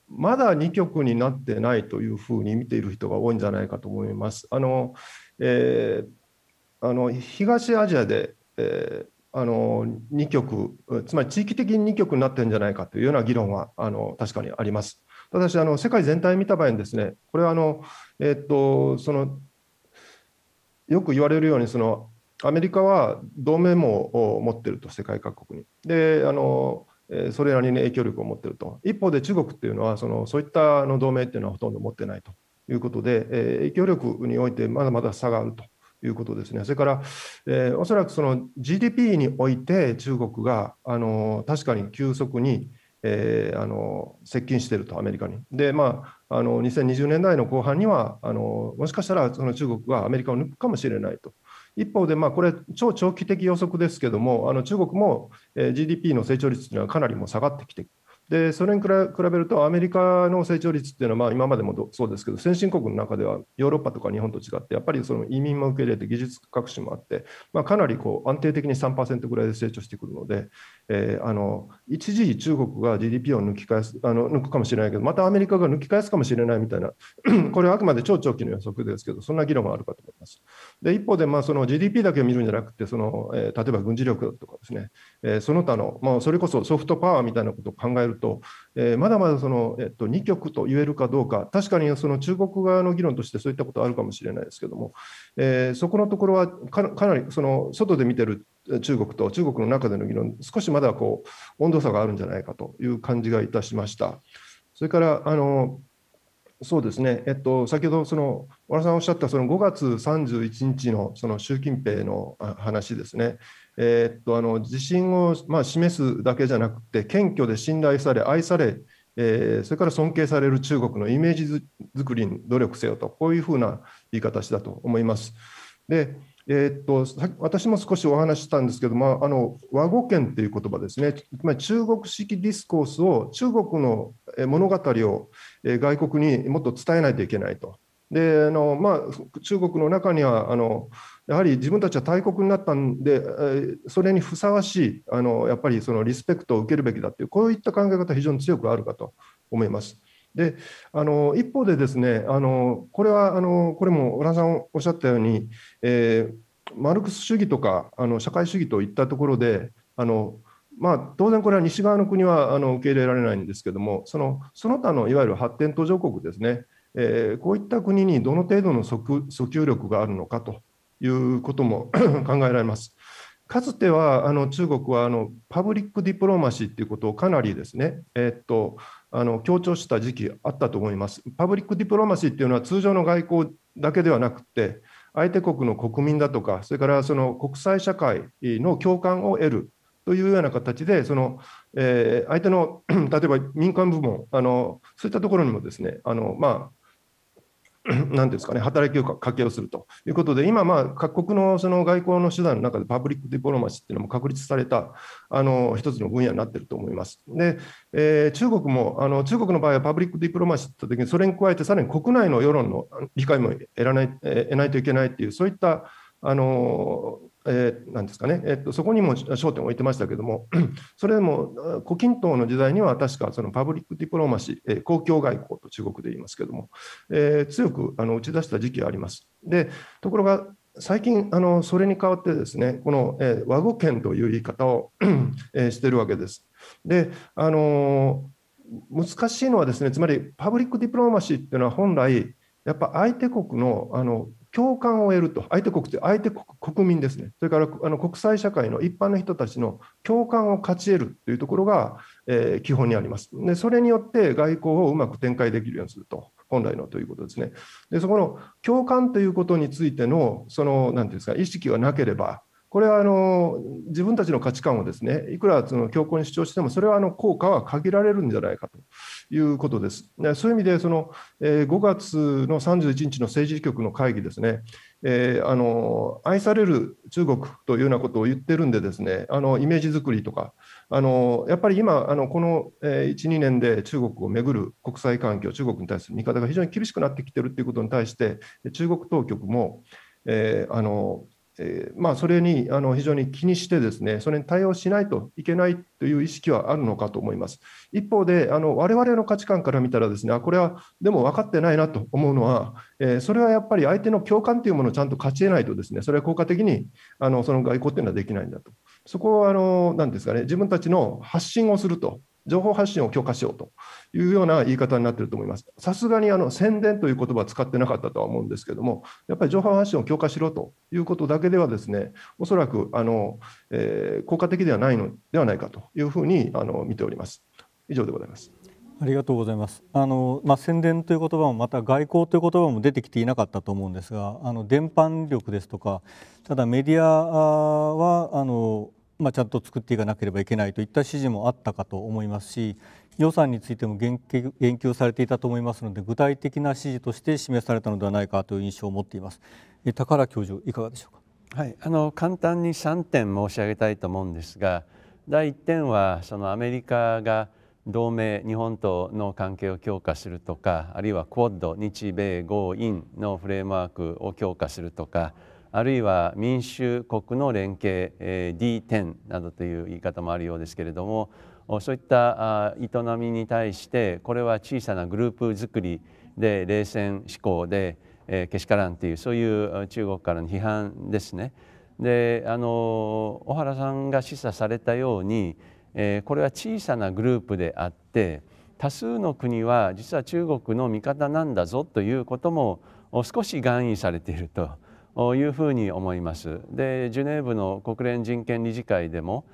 まだ二極になってないというふうに見ている人が多いんじゃないかと思います。あの、えー、あの東アジアで、えーあの二極、つまり地域的に二極になってるんじゃないかというような議論はあの確かにあります。ただしあの世界全体を見た場合にですね、これはあの、えー、っとそのよく言われるようにそのアメリカは同盟網を持っていると、世界各国にであのそれなりに影響力を持っていると、一方で中国っていうのはそのそういったあの同盟っていうのはほとんど持ってないということで、えー、影響力においてまだまだ差があるということですね。それから、えー、おそらくその ジーディーピー において中国があの確かに急速に、えー、あの接近しているとアメリカに。で、まあ、あのにせんにじゅうねんだいの後半にはあのもしかしたらその中国がアメリカを抜くかもしれないと。一方で、まあ、これ超長期的予測ですけども、あの中国も ジーディーピー の成長率というのはかなりもう下がってきている。でそれに比べるとアメリカの成長率っていうのは、まあ今までもそうですけど、先進国の中ではヨーロッパとか日本と違ってやっぱりその移民も受け入れて技術革新もあって、まあ、かなりこう安定的に さんパーセント ぐらいで成長してくるので、えー、あの一時中国が ジーディーピー を抜き返すあの抜くかもしれないけど、またアメリカが抜き返すかもしれないみたいなこれはあくまで超長期の予測ですけど、そんな議論があるかと思います。で一方で、まあその ジーディーピー だけを見るんじゃなくて、その、えー、例えば軍事力とかですね、えー、その他の、まあ、それこそソフトパワーみたいなことを考えるととえー、まだまだその、えっと、二極と言えるかどうか、確かにその中国側の議論としてそういったことはあるかもしれないですけども、えー、そこのところは か, かなりその外で見てる中国と中国の中での議論、少しまだこう温度差があるんじゃないかという感じがいたしました。それからあのそうですね、えっと、先ほどその小原さんおっしゃったそのごがつさんじゅういちにち の, その習近平の話ですね、えっとあの自信をまあ示すだけじゃなくて、謙虚で信頼され愛され、えー、それから尊敬される中国のイメージ作りに努力せよと、こういうふうな言い方だと思います。でえー、っと私も少しお話ししたんですけど、まあ、あの和語圏という言葉ですね、まあ、中国式ディスコースを、中国の物語を外国にもっと伝えないといけないと。であのまあ、中国の中にはあのやはり自分たちは大国になったんで、それにふさわしいあのやっぱりそのリスペクトを受けるべきだという、こういった考え方が非常に強くあるかと思います。であの一方でですね、あのこれはあのこれも小原さんおっしゃったように、えー、マルクス主義とかあの社会主義といったところで、あの、まあ、当然これは西側の国はあの受け入れられないんですけども、その、その他のいわゆる発展途上国ですね、えー、こういった国にどの程度の訴求力があるのかということも考えられます。かつてはあの中国はあのパブリックディプロマシーということをかなりですね、えーっと、あの強調した時期あったと思います。パブリックディプロマシーというのは通常の外交だけではなくて、相手国の国民だとか、それからその国際社会の共感を得るというような形で、そのえー、相手の例えば民間部門、あのそういったところにもですね、あのまあなんですかね、働きかけをするということで、今、まあ、各国のその外交の手段の中でパブリックディプロマシーというのも確立されたあの一つの分野になっていると思います。で、えー、中国もあの、中国の場合はパブリックディプロマシーといったときに、それに加えてさらに国内の世論の理解も得らない、得ないといけないという、そういった、あのえー、なんですかね、えっと、そこにも焦点を置いてましたけれども、それでも胡錦涛の時代には、確かそのパブリックディプロマシー、えー、公共外交と中国で言いますけれども、えー、強くあの打ち出した時期があります。で、ところが最近あの、それに代わってですね、この、えー、和語圏という言い方を、えー、しているわけです。で、あのー、難しいのはですね、つまりパブリックディプロマシーっていうのは、本来、やっぱ相手国の、あの共感を得ると、相手国って相手国、国民ですね、それからあの国際社会の一般の人たちの共感を勝ち得るというところが、えー、基本にあります。で、それによって外交をうまく展開できるようにすると、本来のということですね。で、そこの共感ということについての、そのなんていうんですか、意識がなければ、これはあの自分たちの価値観をですね、いくらその強硬に主張しても、それはあの効果は限られるんじゃないかということです。そういう意味で、そのごがつのさんじゅういちにちの政治局の会議ですね、えー、あの愛される中国というようなことを言ってるんでですね、あのイメージ作りとか、あのやっぱり今、あのこのいち、にねんで中国をめぐる国際環境、中国に対する見方が非常に厳しくなってきてるということに対して、中国当局も、えーあのえーまあ、それにあの非常に気にしてですね、それに対応しないといけないという意識はあるのかと思います。一方で、あの我々の価値観から見たらですね、あ、これはでも分かってないなと思うのは、えー、それはやっぱり相手の共感というものをちゃんと勝ち得ないとですね、それは効果的にあのその外交というのはできないんだと。そこはあのなんですかね、自分たちの発信をすると。情報発信を強化しようというような言い方になっていると思います。さすがにあの宣伝という言葉は使ってなかったとは思うんですけれども、やっぱり情報発信を強化しろということだけではですね、おそらくあの、えー、効果的ではないのではないかというふうにあの見ております。以上でございます。ありがとうございます。あの、まあ、宣伝という言葉もまた外交という言葉も出てきていなかったと思うんですが、あの伝播力ですとか、ただメディアはあのまあ、ちゃんと作っていかなければいけないといった指示もあったかと思いますし、予算についても言及されていたと思いますので、具体的な指示として示されたのではないかという印象を持っています。高良教授、いかがでしょうか。はい、あの簡単にさんてん申し上げたいと思うんですが、だいいってんはそのアメリカが同盟、日本との関係を強化するとか、あるいはクアッド、日米豪印のフレームワークを強化するとか、あるいは民主国の連携、えー、ディーテン などという言い方もあるようですけれども、そういった営みに対してこれは小さなグループ作りで冷戦思考で、えー、けしからんという、そういう中国からの批判ですね。で、あの小原さんが示唆されたように、えー、これは小さなグループであって、多数の国は実は中国の味方なんだぞということも少し含意されていると。いうふうに思います。で、ジュネーブの国連人権理事会でも、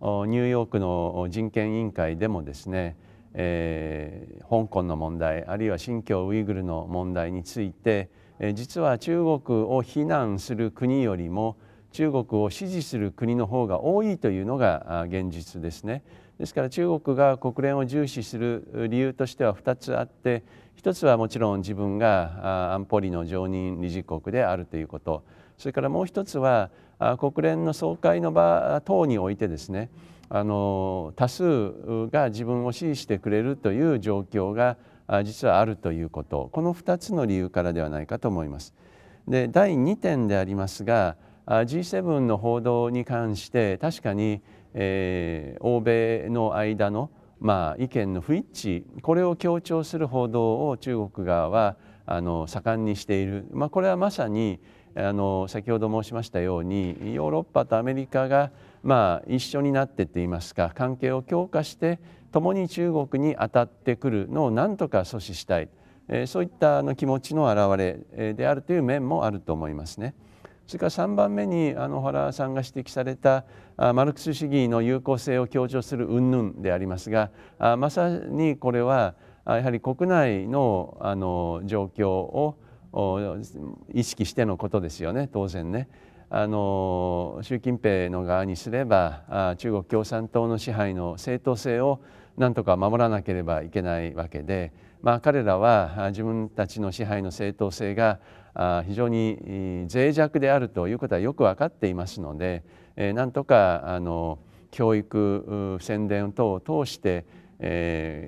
ニューヨークの人権委員会でもですね、えー、香港の問題、あるいは新疆ウイグルの問題について、えー、実は中国を非難する国よりも中国を支持する国の方が多いというのが現実ですね。ですから中国が国連を重視する理由としてはふたつあって、ひとつはもちろん自分が安保理の常任理事国であるということ、それからもうひとつは国連の総会の場等においてですね、あの多数が自分を支持してくれるという状況が実はあるということ、このふたつの理由からではないかと思います。で、だいにてんでありますが、 ジーセブン の報道に関して確かに、えー、欧米の間のまあ意見の不一致、これを強調する報道を中国側はあの盛んにしている、まあ、これはまさにあの先ほど申しましたように、ヨーロッパとアメリカがまあ一緒になってといいますか、関係を強化して共に中国に当たってくるのを何とか阻止したい、えー、そういったあの気持ちの表れであるという面もあると思いますね。それからさんばんめにあの原さんが指摘されたマルクス主義の有効性を強調する云々でありますが、まさにこれはやはり国内のあの状況を意識してのことですよね。当然ね、あの習近平の側にすれば中国共産党の支配の正当性をなんとか守らなければいけないわけで、まあ、彼らは自分たちの支配の正当性が非常に脆弱であるということはよく分かっていますので、なんとかあの教育宣伝等を通して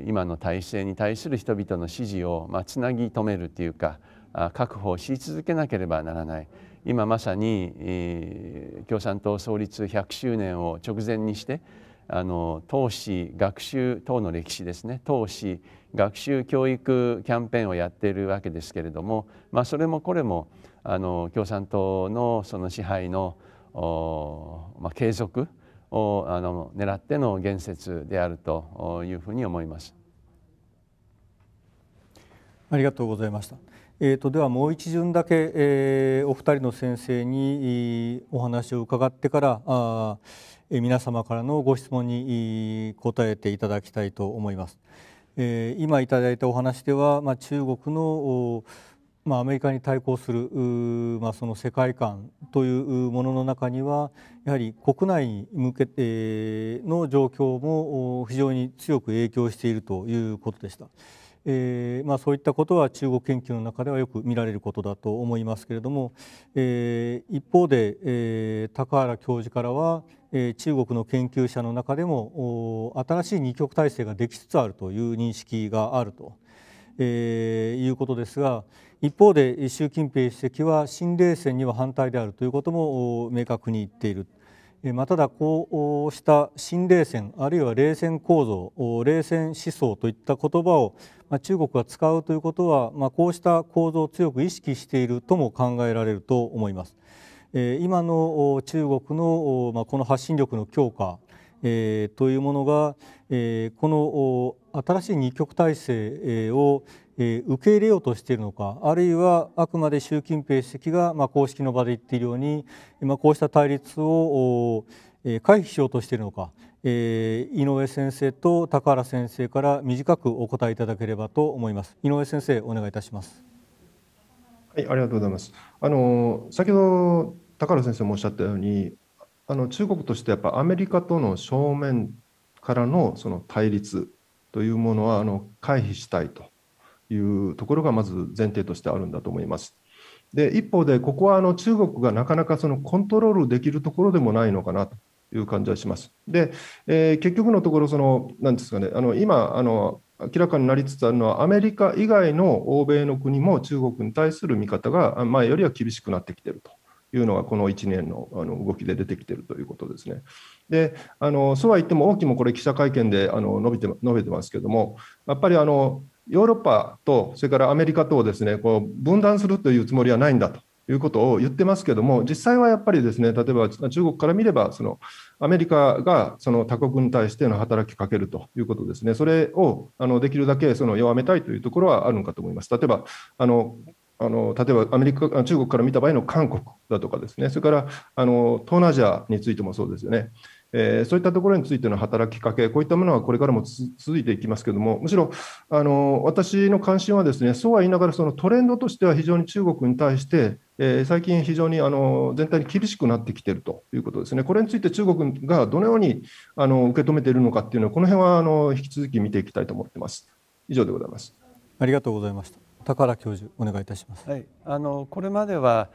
今の体制に対する人々の支持をつなぎ止めるというか確保し続けなければならない。今まさに共産党創立ひゃくしゅうねんを直前にしてあの投資学習等の歴史ですね、投資学習教育キャンペーンをやっているわけですけれども、まあ、それもこれもあの共産党のその支配の、まあ、継続をあの狙っての言説であるというふうに思います。ありがとうございました。えーと、ではもう一巡だけ、えー、お二人の先生にお話を伺ってからあ皆様からのご質問に答えていただきたいと思います。えー、今いただいたお話では、まあ、中国の、まあ、アメリカに対抗する、まあ、その世界観というものの中にはやはり国内に向けての状況も非常に強く影響しているということでした。えーまあ、そういったことは中国研究の中ではよく見られることだと思いますけれども、えー、一方で、えー、高原教授からは、えー、中国の研究者の中でも新しい二極体制ができつつあるという認識があると、えー、いうことですが、一方で習近平主席は新冷戦には反対であるということも明確に言っている。まあ、ただこうした新冷戦あるいは冷戦構造冷戦思想といった言葉を中国が使うということは、まあ、こうした構造を強く意識しているとも考えられると思います。今の中国の、まあ、この発信力の強化、えー、というものが、えー、この新しい二極体制を受け入れようとしているのか、あるいはあくまで習近平主席がまあ公式の場で言っているように、まあ、こうした対立を回避しようとしているのか、えー、井上先生と高原先生から短くお答えいただければと思います。井上先生、お願いいたします。はい、ありがとうございます。あの先ほど高原先生もおっしゃったように、あの中国としてやっぱアメリカとの正面からのその対立というものはあの回避したいというところがまず前提としてあるんだと思います。で、一方でここはあの中国がなかなかそのコントロールできるところでもないのかなという感じはします。で、えー、結局のところそのなんですかね、あの今あの明らかになりつつあるのはアメリカ以外の欧米の国も中国に対する見方が前よりは厳しくなってきているというのがこのいちねんの動きで出てきているということですね。で、あのそうは言っても王毅もこれ記者会見であの述べて、述べてますけども、やっぱりあのヨーロッパとそれからアメリカとをですね、こう分断するというつもりはないんだということを言ってますけども、実際はやっぱりですね、例えば中国から見ればそのアメリカがその他国に対しての働きかけるということですね、それをあのできるだけその弱めたいというところはあるのかと思います。例えばあのあの例えばアメリカ中国から見た場合の韓国だとかですね、それからあの東南アジアについてもそうですよね。えー、そういったところについての働きかけ、こういったものはこれからも続いていきますけれども、むしろあの私の関心はですね、そうは言いながらそのトレンドとしては非常に中国に対して、えー、最近非常にあの全体に厳しくなってきているということですね。これについて中国がどのようにあの受け止めているのかっていうのは、この辺はあの引き続き見ていきたいと思っています。以上でございます。ありがとうございました。高原教授、お願いいたします。はい、あのこれまでは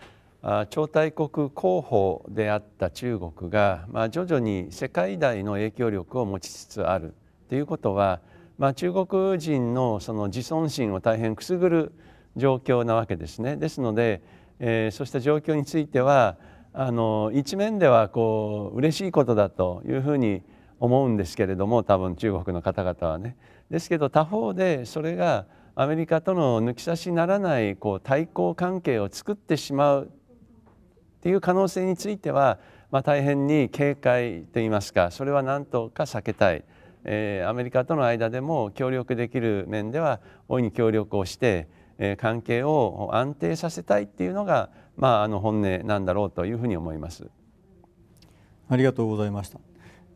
超大国候補であった中国が、まあ、徐々に世界大の影響力を持ちつつあるということは、まあ、中国人のその自尊心を大変くすぐる状況なわけですね。ですので、えー、そうした状況についてはあの一面ではこう嬉しいことだというふうに思うんですけれども、多分中国の方々はね。ですけど他方でそれがアメリカとの抜き差しならないこう対抗関係を作ってしまうという可能性については、まあ、大変に警戒といいますか、それは何とか避けたいえー、アメリカとの間でも協力できる面では大いに協力をして、えー、関係を安定させたいっていうのが、まあ、あの本音なんだろうというふうに思います。ありがとうございました。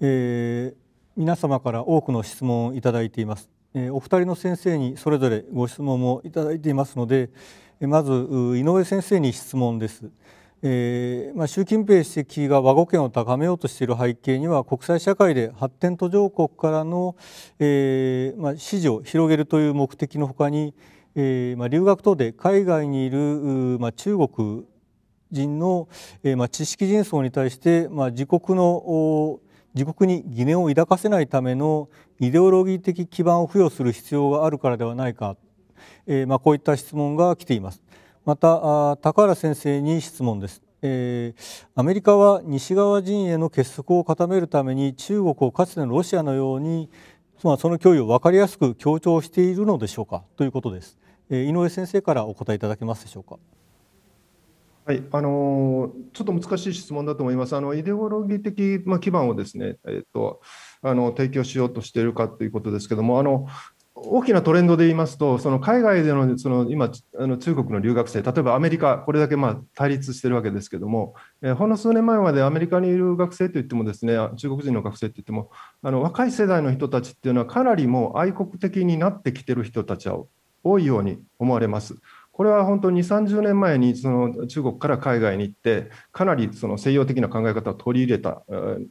えー、皆様から多くの質問をいただいています。えー、お二人の先生にそれぞれご質問もいただいていますので、まず井上先生に質問です。えーまあ、習近平主席が和語圏を高めようとしている背景には、国際社会で発展途上国からの、えーまあ、支持を広げるという目的のほかに、えーまあ、留学等で海外にいる、まあ、中国人の、えーまあ、知識人層に対して、まあ、自国の自国に疑念を抱かせないためのイデオロギー的基盤を付与する必要があるからではないか、えーまあ、こういった質問が来ています。また高原先生に質問です。えー、アメリカは西側陣営の結束を固めるために中国をかつてのロシアのように、まあ、その脅威を分かりやすく強調しているのでしょうかということです。えー、井上先生からお答えいただけますでしょうか。はい、あのちょっと難しい質問だと思います。あのイデオロギー的、まあ、基盤をですね、えー、とあの提供しようとしているかということですけども、あの大きなトレンドで言いますと、その海外での、その今あの中国の留学生、例えばアメリカ、これだけまあ対立しているわけですけれども、えー、ほんの数年前までアメリカにいる学生といってもですね、中国人の学生といっても、あの若い世代の人たちっていうのは、かなりもう愛国的になってきている人たちは多いように思われます。これは本当ににじゅう、さんじゅうねんまえにその中国から海外に行って、かなりその西洋的な考え方を取り入れた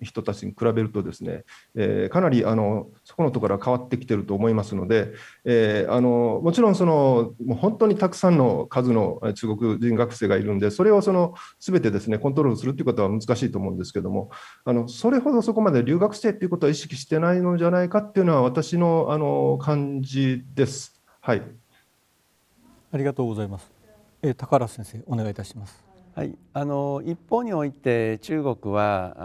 人たちに比べるとですね、えー、かなりあのそこのところは変わってきていると思いますので、えー、あのもちろんそのもう本当にたくさんの数の中国人学生がいるので、それをその全てですね、コントロールするということは難しいと思うんですけども、あのそれほどそこまで留学生ということは意識してないのじゃないかというのは私のあの感じです。はい、ありがとうございます。え、高原先生、お願いいたします。はい、あの一方において中国は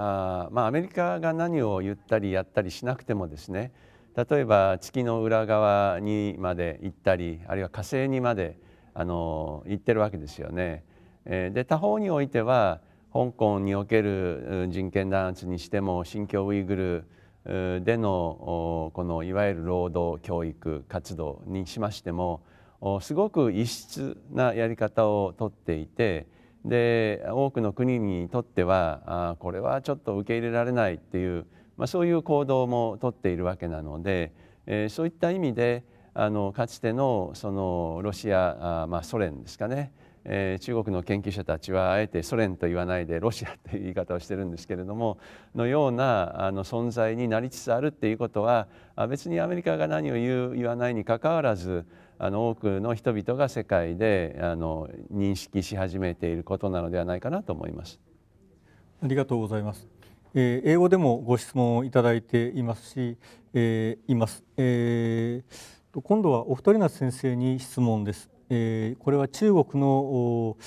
あ、まあ、アメリカが何を言ったりやったりしなくてもですね、例えば地球の裏側にまで行ったり、あるいは火星にまであの行ってるわけですよね。えー、で他方においては香港における人権弾圧にしても、新疆ウイグルでのこのいわゆる労働教育活動にしましても、すごく異質なやり方をとっていて、で多くの国にとってはこれはちょっと受け入れられないっていう、まあ、そういう行動もとっているわけなので、えー、そういった意味であのかつてのそのロシア、あ、まあ、ソ連ですかね、えー、中国の研究者たちはあえてソ連と言わないでロシアという言い方をしてるんですけれども、のようなあの存在になりつつあるっていうことは、別にアメリカが何を言う言わないにかかわらず、あの多くの人々が世界であの認識し始めていることなのではないかなと思います。ありがとうございます。えー、英語でもご質問をいただいていますし、えー、います。えー、今度はお二人の先生に質問です。えー、これは中国の、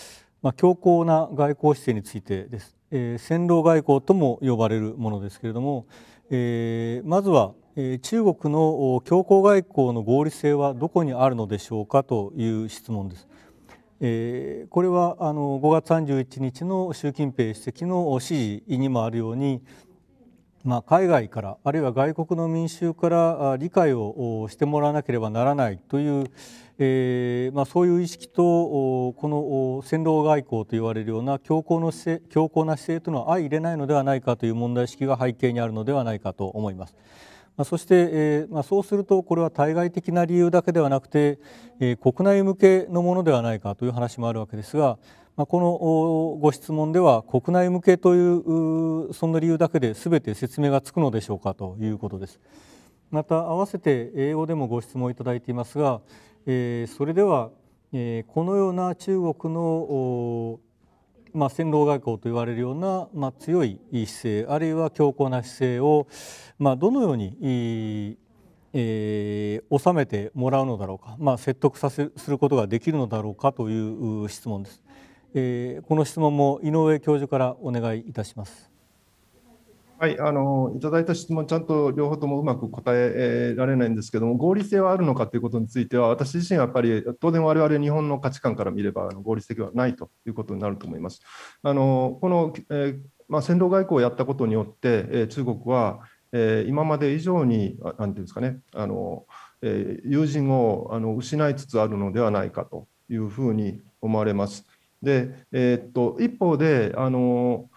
まあ、強硬な外交姿勢についてです。えー、戦狼外交とも呼ばれるものですけれども、えー、まずは中国の強硬外交の合理性はどこにあるのでしょうかという質問です。えー、これはあのごがつさんじゅういちにちの習近平主席の指示にもあるように、まあ、海外からあるいは外国の民衆から理解をしてもらわなければならないという、えーまあ、そういう意識とこの戦狼外交と言われるような強硬の姿勢、強硬な姿勢というのは相入れないのではないかという問題意識が背景にあるのではないかと思います。そして、えーまあ、そうするとこれは対外的な理由だけではなくて、えー、国内向けのものではないかという話もあるわけですが、まあ、このご質問では国内向けというその理由だけで全て説明がつくのでしょうかということです。また合わせて英語でもご質問いただいていますが、えー、それでは、えー、このような中国の、まあ、戦狼外交と言われるような、まあ、強い姿勢あるいは強硬な姿勢を、まあ、どのように、えー、収めてもらうのだろうか、まあ、説得させすることができるのだろうかという質問です。えー、この質問も井上教授からお願いいたします。はい、あのいただいた質問、ちゃんと両方ともうまく答えられないんですけども、合理性はあるのかということについては、私自身はやっぱり当然我々日本の価値観から見れば合理性はないということになると思います。あのこの、えーまあ、戦狼外交をやったことによって、えー、中国はえー、今まで以上に何ていうんですかね、あの、えー、友人をあの失いつつあるのではないかというふうに思われます。で、えーっと一方であの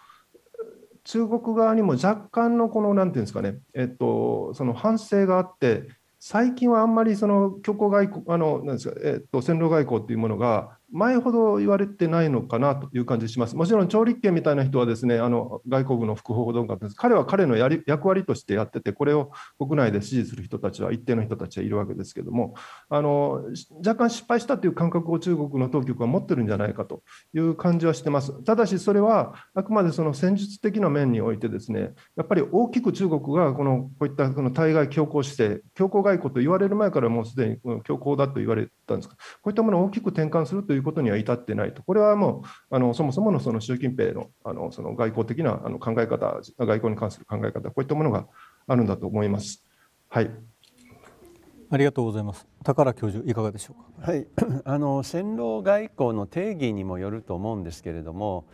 中国側にも若干のこの何ていうんですかね、えーっとその反省があって。最近はあんまりその強硬外交、あのなんですか、えっと、戦狼外交というものが前ほど言われてないのかなという感じします。もちろん趙立堅みたいな人はですね、あの外交部の副報道官です。彼は彼のやり役割としてやってて、これを国内で支持する人たちは一定の人たちはいるわけですけれども、あの若干失敗したという感覚を中国の当局は持ってるんじゃないかという感じはしてます。ただしそれはあくまでその戦術的な面においてですね、やっぱり大きく中国がこのこういったこの対外強硬姿勢、強硬外交と言われる前からもうすでに強硬だと言われたんですが、こういったものを大きく転換するということには至ってないと、これはもうあのそもそものその習近平のあのその外交的なあの考え方、外交に関する考え方、こういったものがあるんだと思います。はい。ありがとうございます。高良教授いかがでしょうか。はい。あの戦狼外交の定義にもよると思うんですけれども、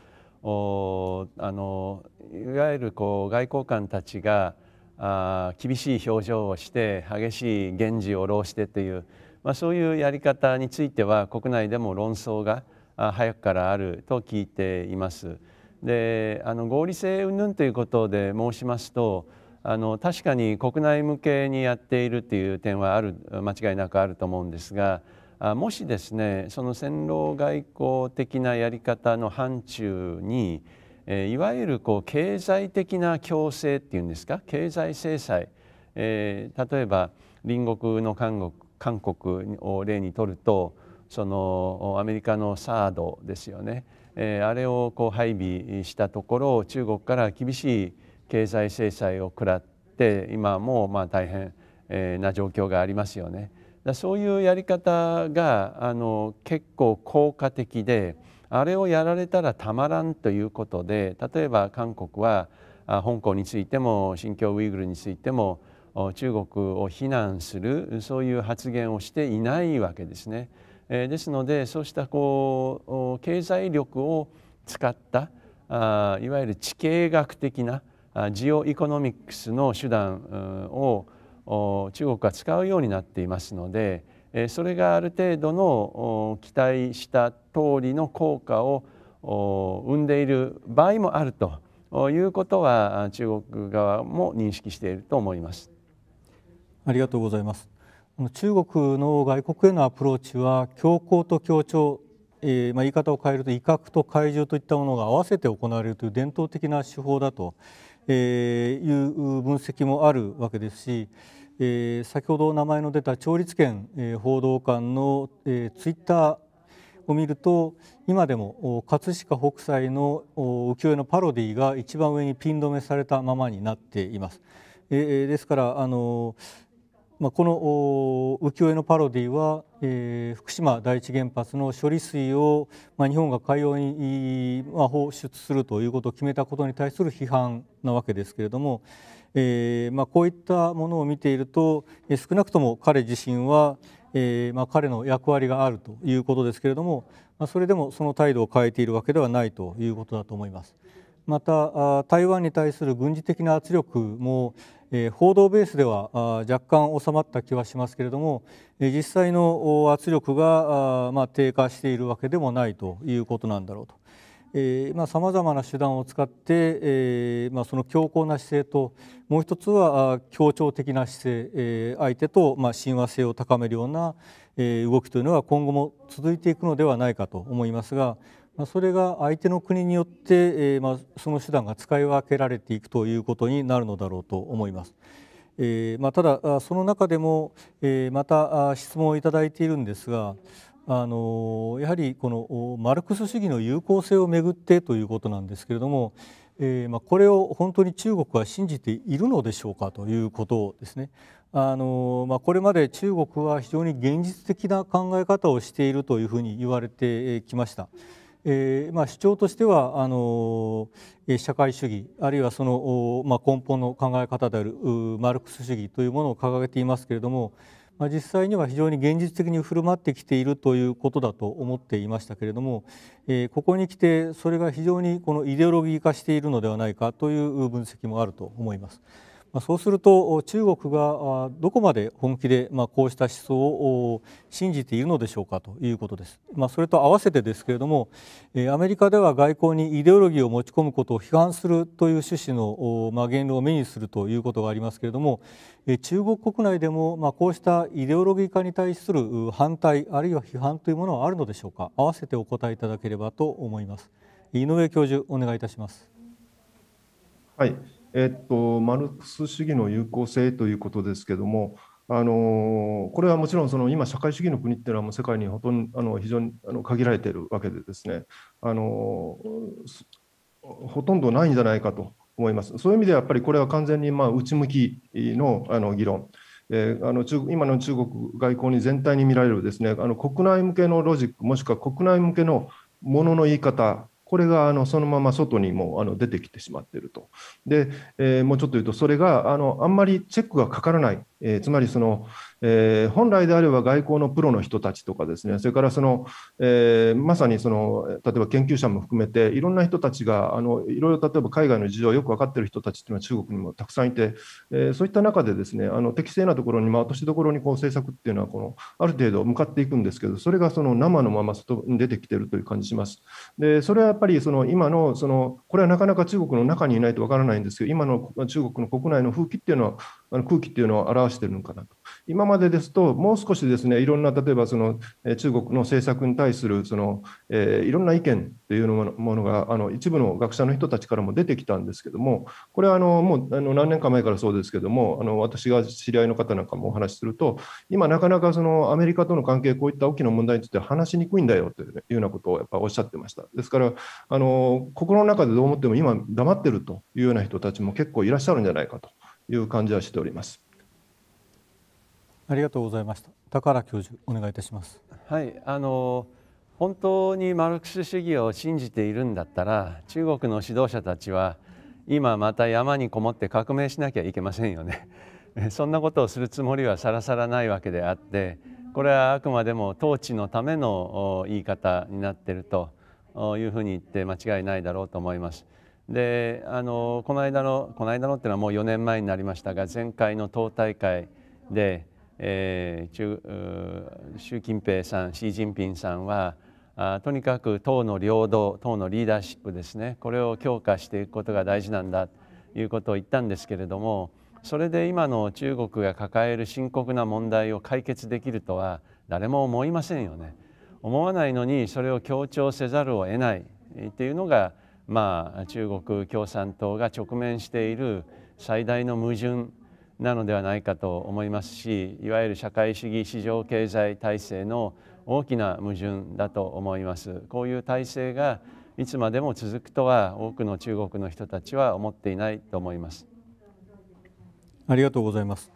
おあのいわゆるこう外交官たちがあ厳しい表情をして激しい言辞を浪してという、まあ、そういうやり方については国内でも論争が早くからあると聞いています。であの合理性云々ということで申しますと、あの確かに国内向けにやっているという点はある間違いなくあると思うんですが、もしですねその戦狼外交的なやり方の範疇にいわゆるこう経済的な強制っていうんですか、経済制裁、えー、例えば隣国の韓国、韓国を例にとるとそのアメリカのサードですよね、えー、あれをこう配備したところ中国から厳しい経済制裁を食らって今もまあ大変な状況がありますよね。だそういうやり方があの結構効果的で、あれをやられたらたまらんということで、例えば韓国は香港についても新疆ウイグルについても中国を非難するそういう発言をしていないわけですね。ですのでそうしたこう経済力を使ったいわゆる地経学的なジオエコノミクスの手段を中国が使うようになっていますので、それがある程度の期待した通りの効果を生んでいる場合もあるということは中国側も認識していると思います。ありがとうございます。中国の外国へのアプローチは強硬と強調、えー、まあ言い方を変えると威嚇と懐柔といったものが合わせて行われるという伝統的な手法だという分析もあるわけですし、えー、先ほど名前の出た趙立堅、えー、報道官の、えー、ツイッターを見ると今でも葛飾北斎の浮世絵のパロディが一番上にピン止めされたままになっています。えー、ですからあの、まあ、この浮世絵のパロディは、えー、福島第一原発の処理水を、まあ、日本が海洋に、まあ、放出するということを決めたことに対する批判なわけですけれども、えーまあ、こういったものを見ていると少なくとも彼自身はえーまあ、彼の役割があるということですけれども、まあ、それでもその態度を変えているわけではないということだと思います。また台湾に対する軍事的な圧力も、えー、報道ベースでは若干収まった気はしますけれども、えー、実際の圧力があ、まあ、低下しているわけでもないということなんだろうと。さまざまな手段を使って、えーまあ、その強硬な姿勢ともう一つは協調的な姿勢、えー、相手とまあ親和性を高めるような、えー、動きというのは今後も続いていくのではないかと思いますが、まあ、それが相手の国によって、えーまあ、その手段が使い分けられていくということになるのだろうと思います。えーまあ、ただその中でも、えー、また質問をいただいているんですが、あのやはりこのマルクス主義の有効性をめぐってということなんですけれども、えーまあ、これを本当に中国は信じているのでしょうかということですね。あの、まあ、これまで中国は非常に現実的な考え方をしているというふうに言われてきました。えーまあ、主張としてはあの社会主義あるいはその、まあ、根本の考え方であるマルクス主義というものを掲げていますけれども、まあ、実際には非常に現実的に振る舞ってきているということだと思っていましたけれども、えー、ここにきてそれが非常にこのイデオロギー化しているのではないかという分析もあると思います。そうすると中国がどこまで本気でこうした思想を信じているのでしょうかということです。それと合わせてですけれども、アメリカでは外交にイデオロギーを持ち込むことを批判するという趣旨の言論を目にするということがありますけれども、中国国内でもこうしたイデオロギー化に対する反対あるいは批判というものはあるのでしょうか。合わせてお答えいただければと思います。井上教授、お願いいたします。はい、えっと、マルクス主義の有効性ということですけれども、あのこれはもちろんその今、社会主義の国っていうのはもう世界にほとんどあの非常にあの限られているわけでですね、あのほとんどないんじゃないかと思います。そういう意味ではやっぱりこれは完全にまあ内向き の, あの議論、えー、あの中今の中国外交に全体に見られるですね、あの国内向けのロジックもしくは国内向けのものの言い方、これがあのそのまま外にもあの出てきてしまっていると。で、えー、もうちょっと言うと、それがあのあんまりチェックがかからない、えー、つまりその、えー、本来であれば外交のプロの人たちとかですね、それからその、えー、まさにその例えば研究者も含めていろんな人たちがあのいろいろ例えば海外の事情をよく分かっている人たちというのは中国にもたくさんいて、えー、そういった中でですね、あの適正なところに、まあ、落としどころにこう政策っていうのはこのある程度向かっていくんですけど、それがその生のまま外に出てきているという感じします。で、それはやっぱりその今のそのこれはなかなか中国の中にいないとわからないんですけど、今の中国の国内の風気っていうのはあの空気っていうのを表しているのかなと。今までですともう少しですね、いろんな例えばその中国の政策に対するその、えー、いろんな意見というものがあの一部の学者の人たちからも出てきたんですけども、これはあのもうあの何年か前からそうですけども、あの私が知り合いの方なんかもお話しすると、今なかなかそのアメリカとの関係、こういった大きな問題について話しにくいんだよというようなことをやっぱおっしゃってました。ですからあの心の中でどう思っても今黙ってるというような人たちも結構いらっしゃるんじゃないかという感じはしております。ありがとうございました。高原教授、お願いいたします。はい、あの本当にマルクス主義を信じているんだったら、中国の指導者たちは今また山にこもって革命しなきゃいけませんよね。そんなことをするつもりはさらさらないわけであって、これはあくまでも統治のための言い方になっているというふうに言って間違いないだろうと思います。で、あのこの間のこの間のっていうのはもうよねんまえになりましたが、前回の党大会で、えー、中習近平さん、シ・ジンピンさんはあとにかく党の領導、党のリーダーシップですね、これを強化していくことが大事なんだということを言ったんですけれども、それで今の中国が抱える深刻な問題を解決できるとは誰も思いませんよね。思わないのにそれを強調せざるを得ないっていうのが、まあ、中国共産党が直面している最大の矛盾なのではないかと思いますし、いわゆる社会主義市場経済体制の大きな矛盾だと思います。こういう体制がいつまでも続くとは多くの中国の人たちは思っていないと思います。ありがとうございます。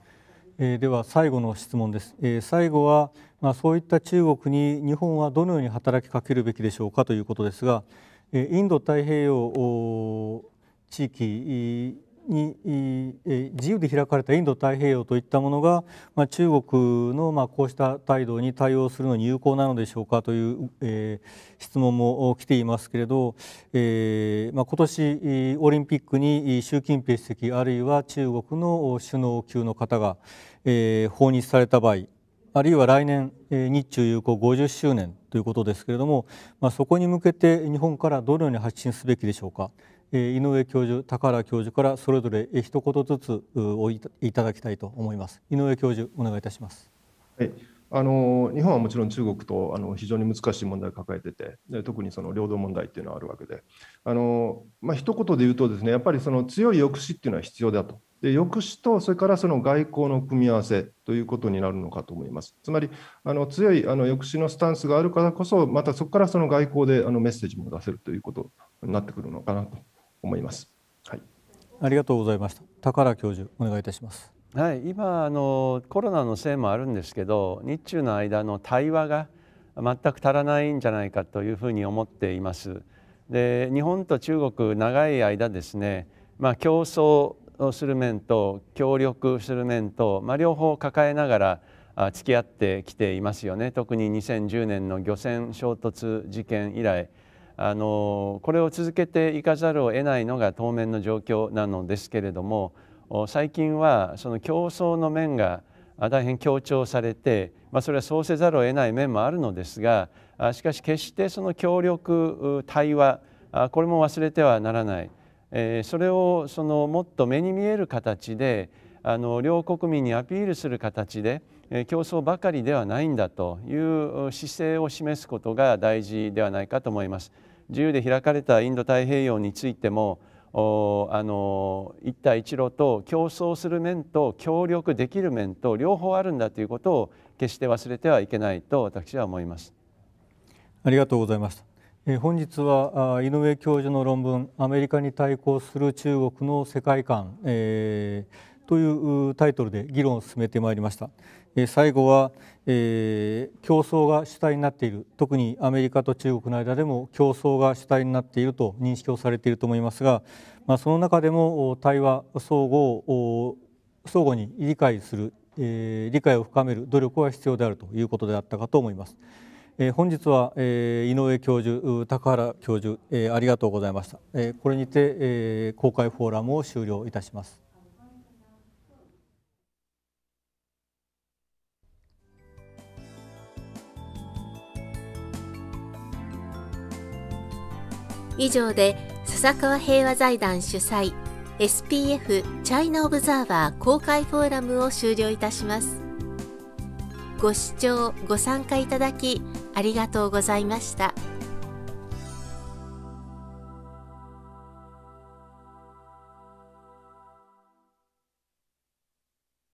えー、では最後の質問です。えー、最後は、まあ、そういった中国に日本はどのように働きかけるべきでしょうかということですが、インド太平洋地域に自由で開かれたインド太平洋といったものが中国のこうした態度に対応するのに有効なのでしょうかという質問も来ていますけれど、今年オリンピックに習近平主席あるいは中国の首脳級の方が訪日された場合、あるいは来年日中友好ごじゅっしゅうねんということですけれども、まあ、そこに向けて日本からどのように発信すべきでしょうか。井上教授、高原教授からそれぞれ一言ずつおいただきたいと思います。井上教授、お願いいたします。はい、あの日本はもちろん中国とあの非常に難しい問題を抱えてて、で特にその領土問題っていうのはあるわけで、あの、まあ、一言で言うとですね、やっぱりその強い抑止っていうのは必要だと。で、抑止とそれからその外交の組み合わせということになるのかと思います。つまりあの強いあの抑止のスタンスがあるからこそ、またそこからその外交であのメッセージも出せるということになってくるのかなと思います。はい、ありがとうございました。高原教授、お願いいたします。はい、今あのコロナのせいもあるんですけど、日中の間の対話が全く足らないんじゃないかというふうに思っています。で、日本と中国長い間ですね、まあ競争をする面と協力する面と、まあ、両方抱えながら付き合ってきていますよね。特ににせんじゅうねんの漁船衝突事件以来、あのこれを続けていかざるを得ないのが当面の状況なのですけれども、最近はその競争の面が大変強調されて、まあ、それはそうせざるを得ない面もあるのですが、しかし決してその協力対話、これも忘れてはならない、それをそのもっと目に見える形であの両国民にアピールする形で競争ばかりではないんだという姿勢を示すことが大事ではないかと思います。自由で開かれたインド太平洋についてもあの一帯一路と競争する面と協力できる面と両方あるんだということを決して忘れてはいけないと私は思います。ありがとうございました。え本日は井上教授の論文「アメリカに対抗する中国の世界観」えー、というタイトルで議論を進めてまいりました。え最後は、えー、競争が主体になっている、特にアメリカと中国の間でも競争が主体になっていると認識をされていると思いますが、まあ、その中でも対話相互を相互に理解する、えー、理解を深める努力は必要であるということであったかと思います。えー、本日は、えー、井上教授、高原教授、えー、ありがとうございました。えー、これにて、えー、公開フォーラムを終了いたします。以上で笹川平和財団主催 エスピーエフ チャイナオブザーバー公開フォーラムを終了いたします。ご視聴ご参加いただきありがとうございました。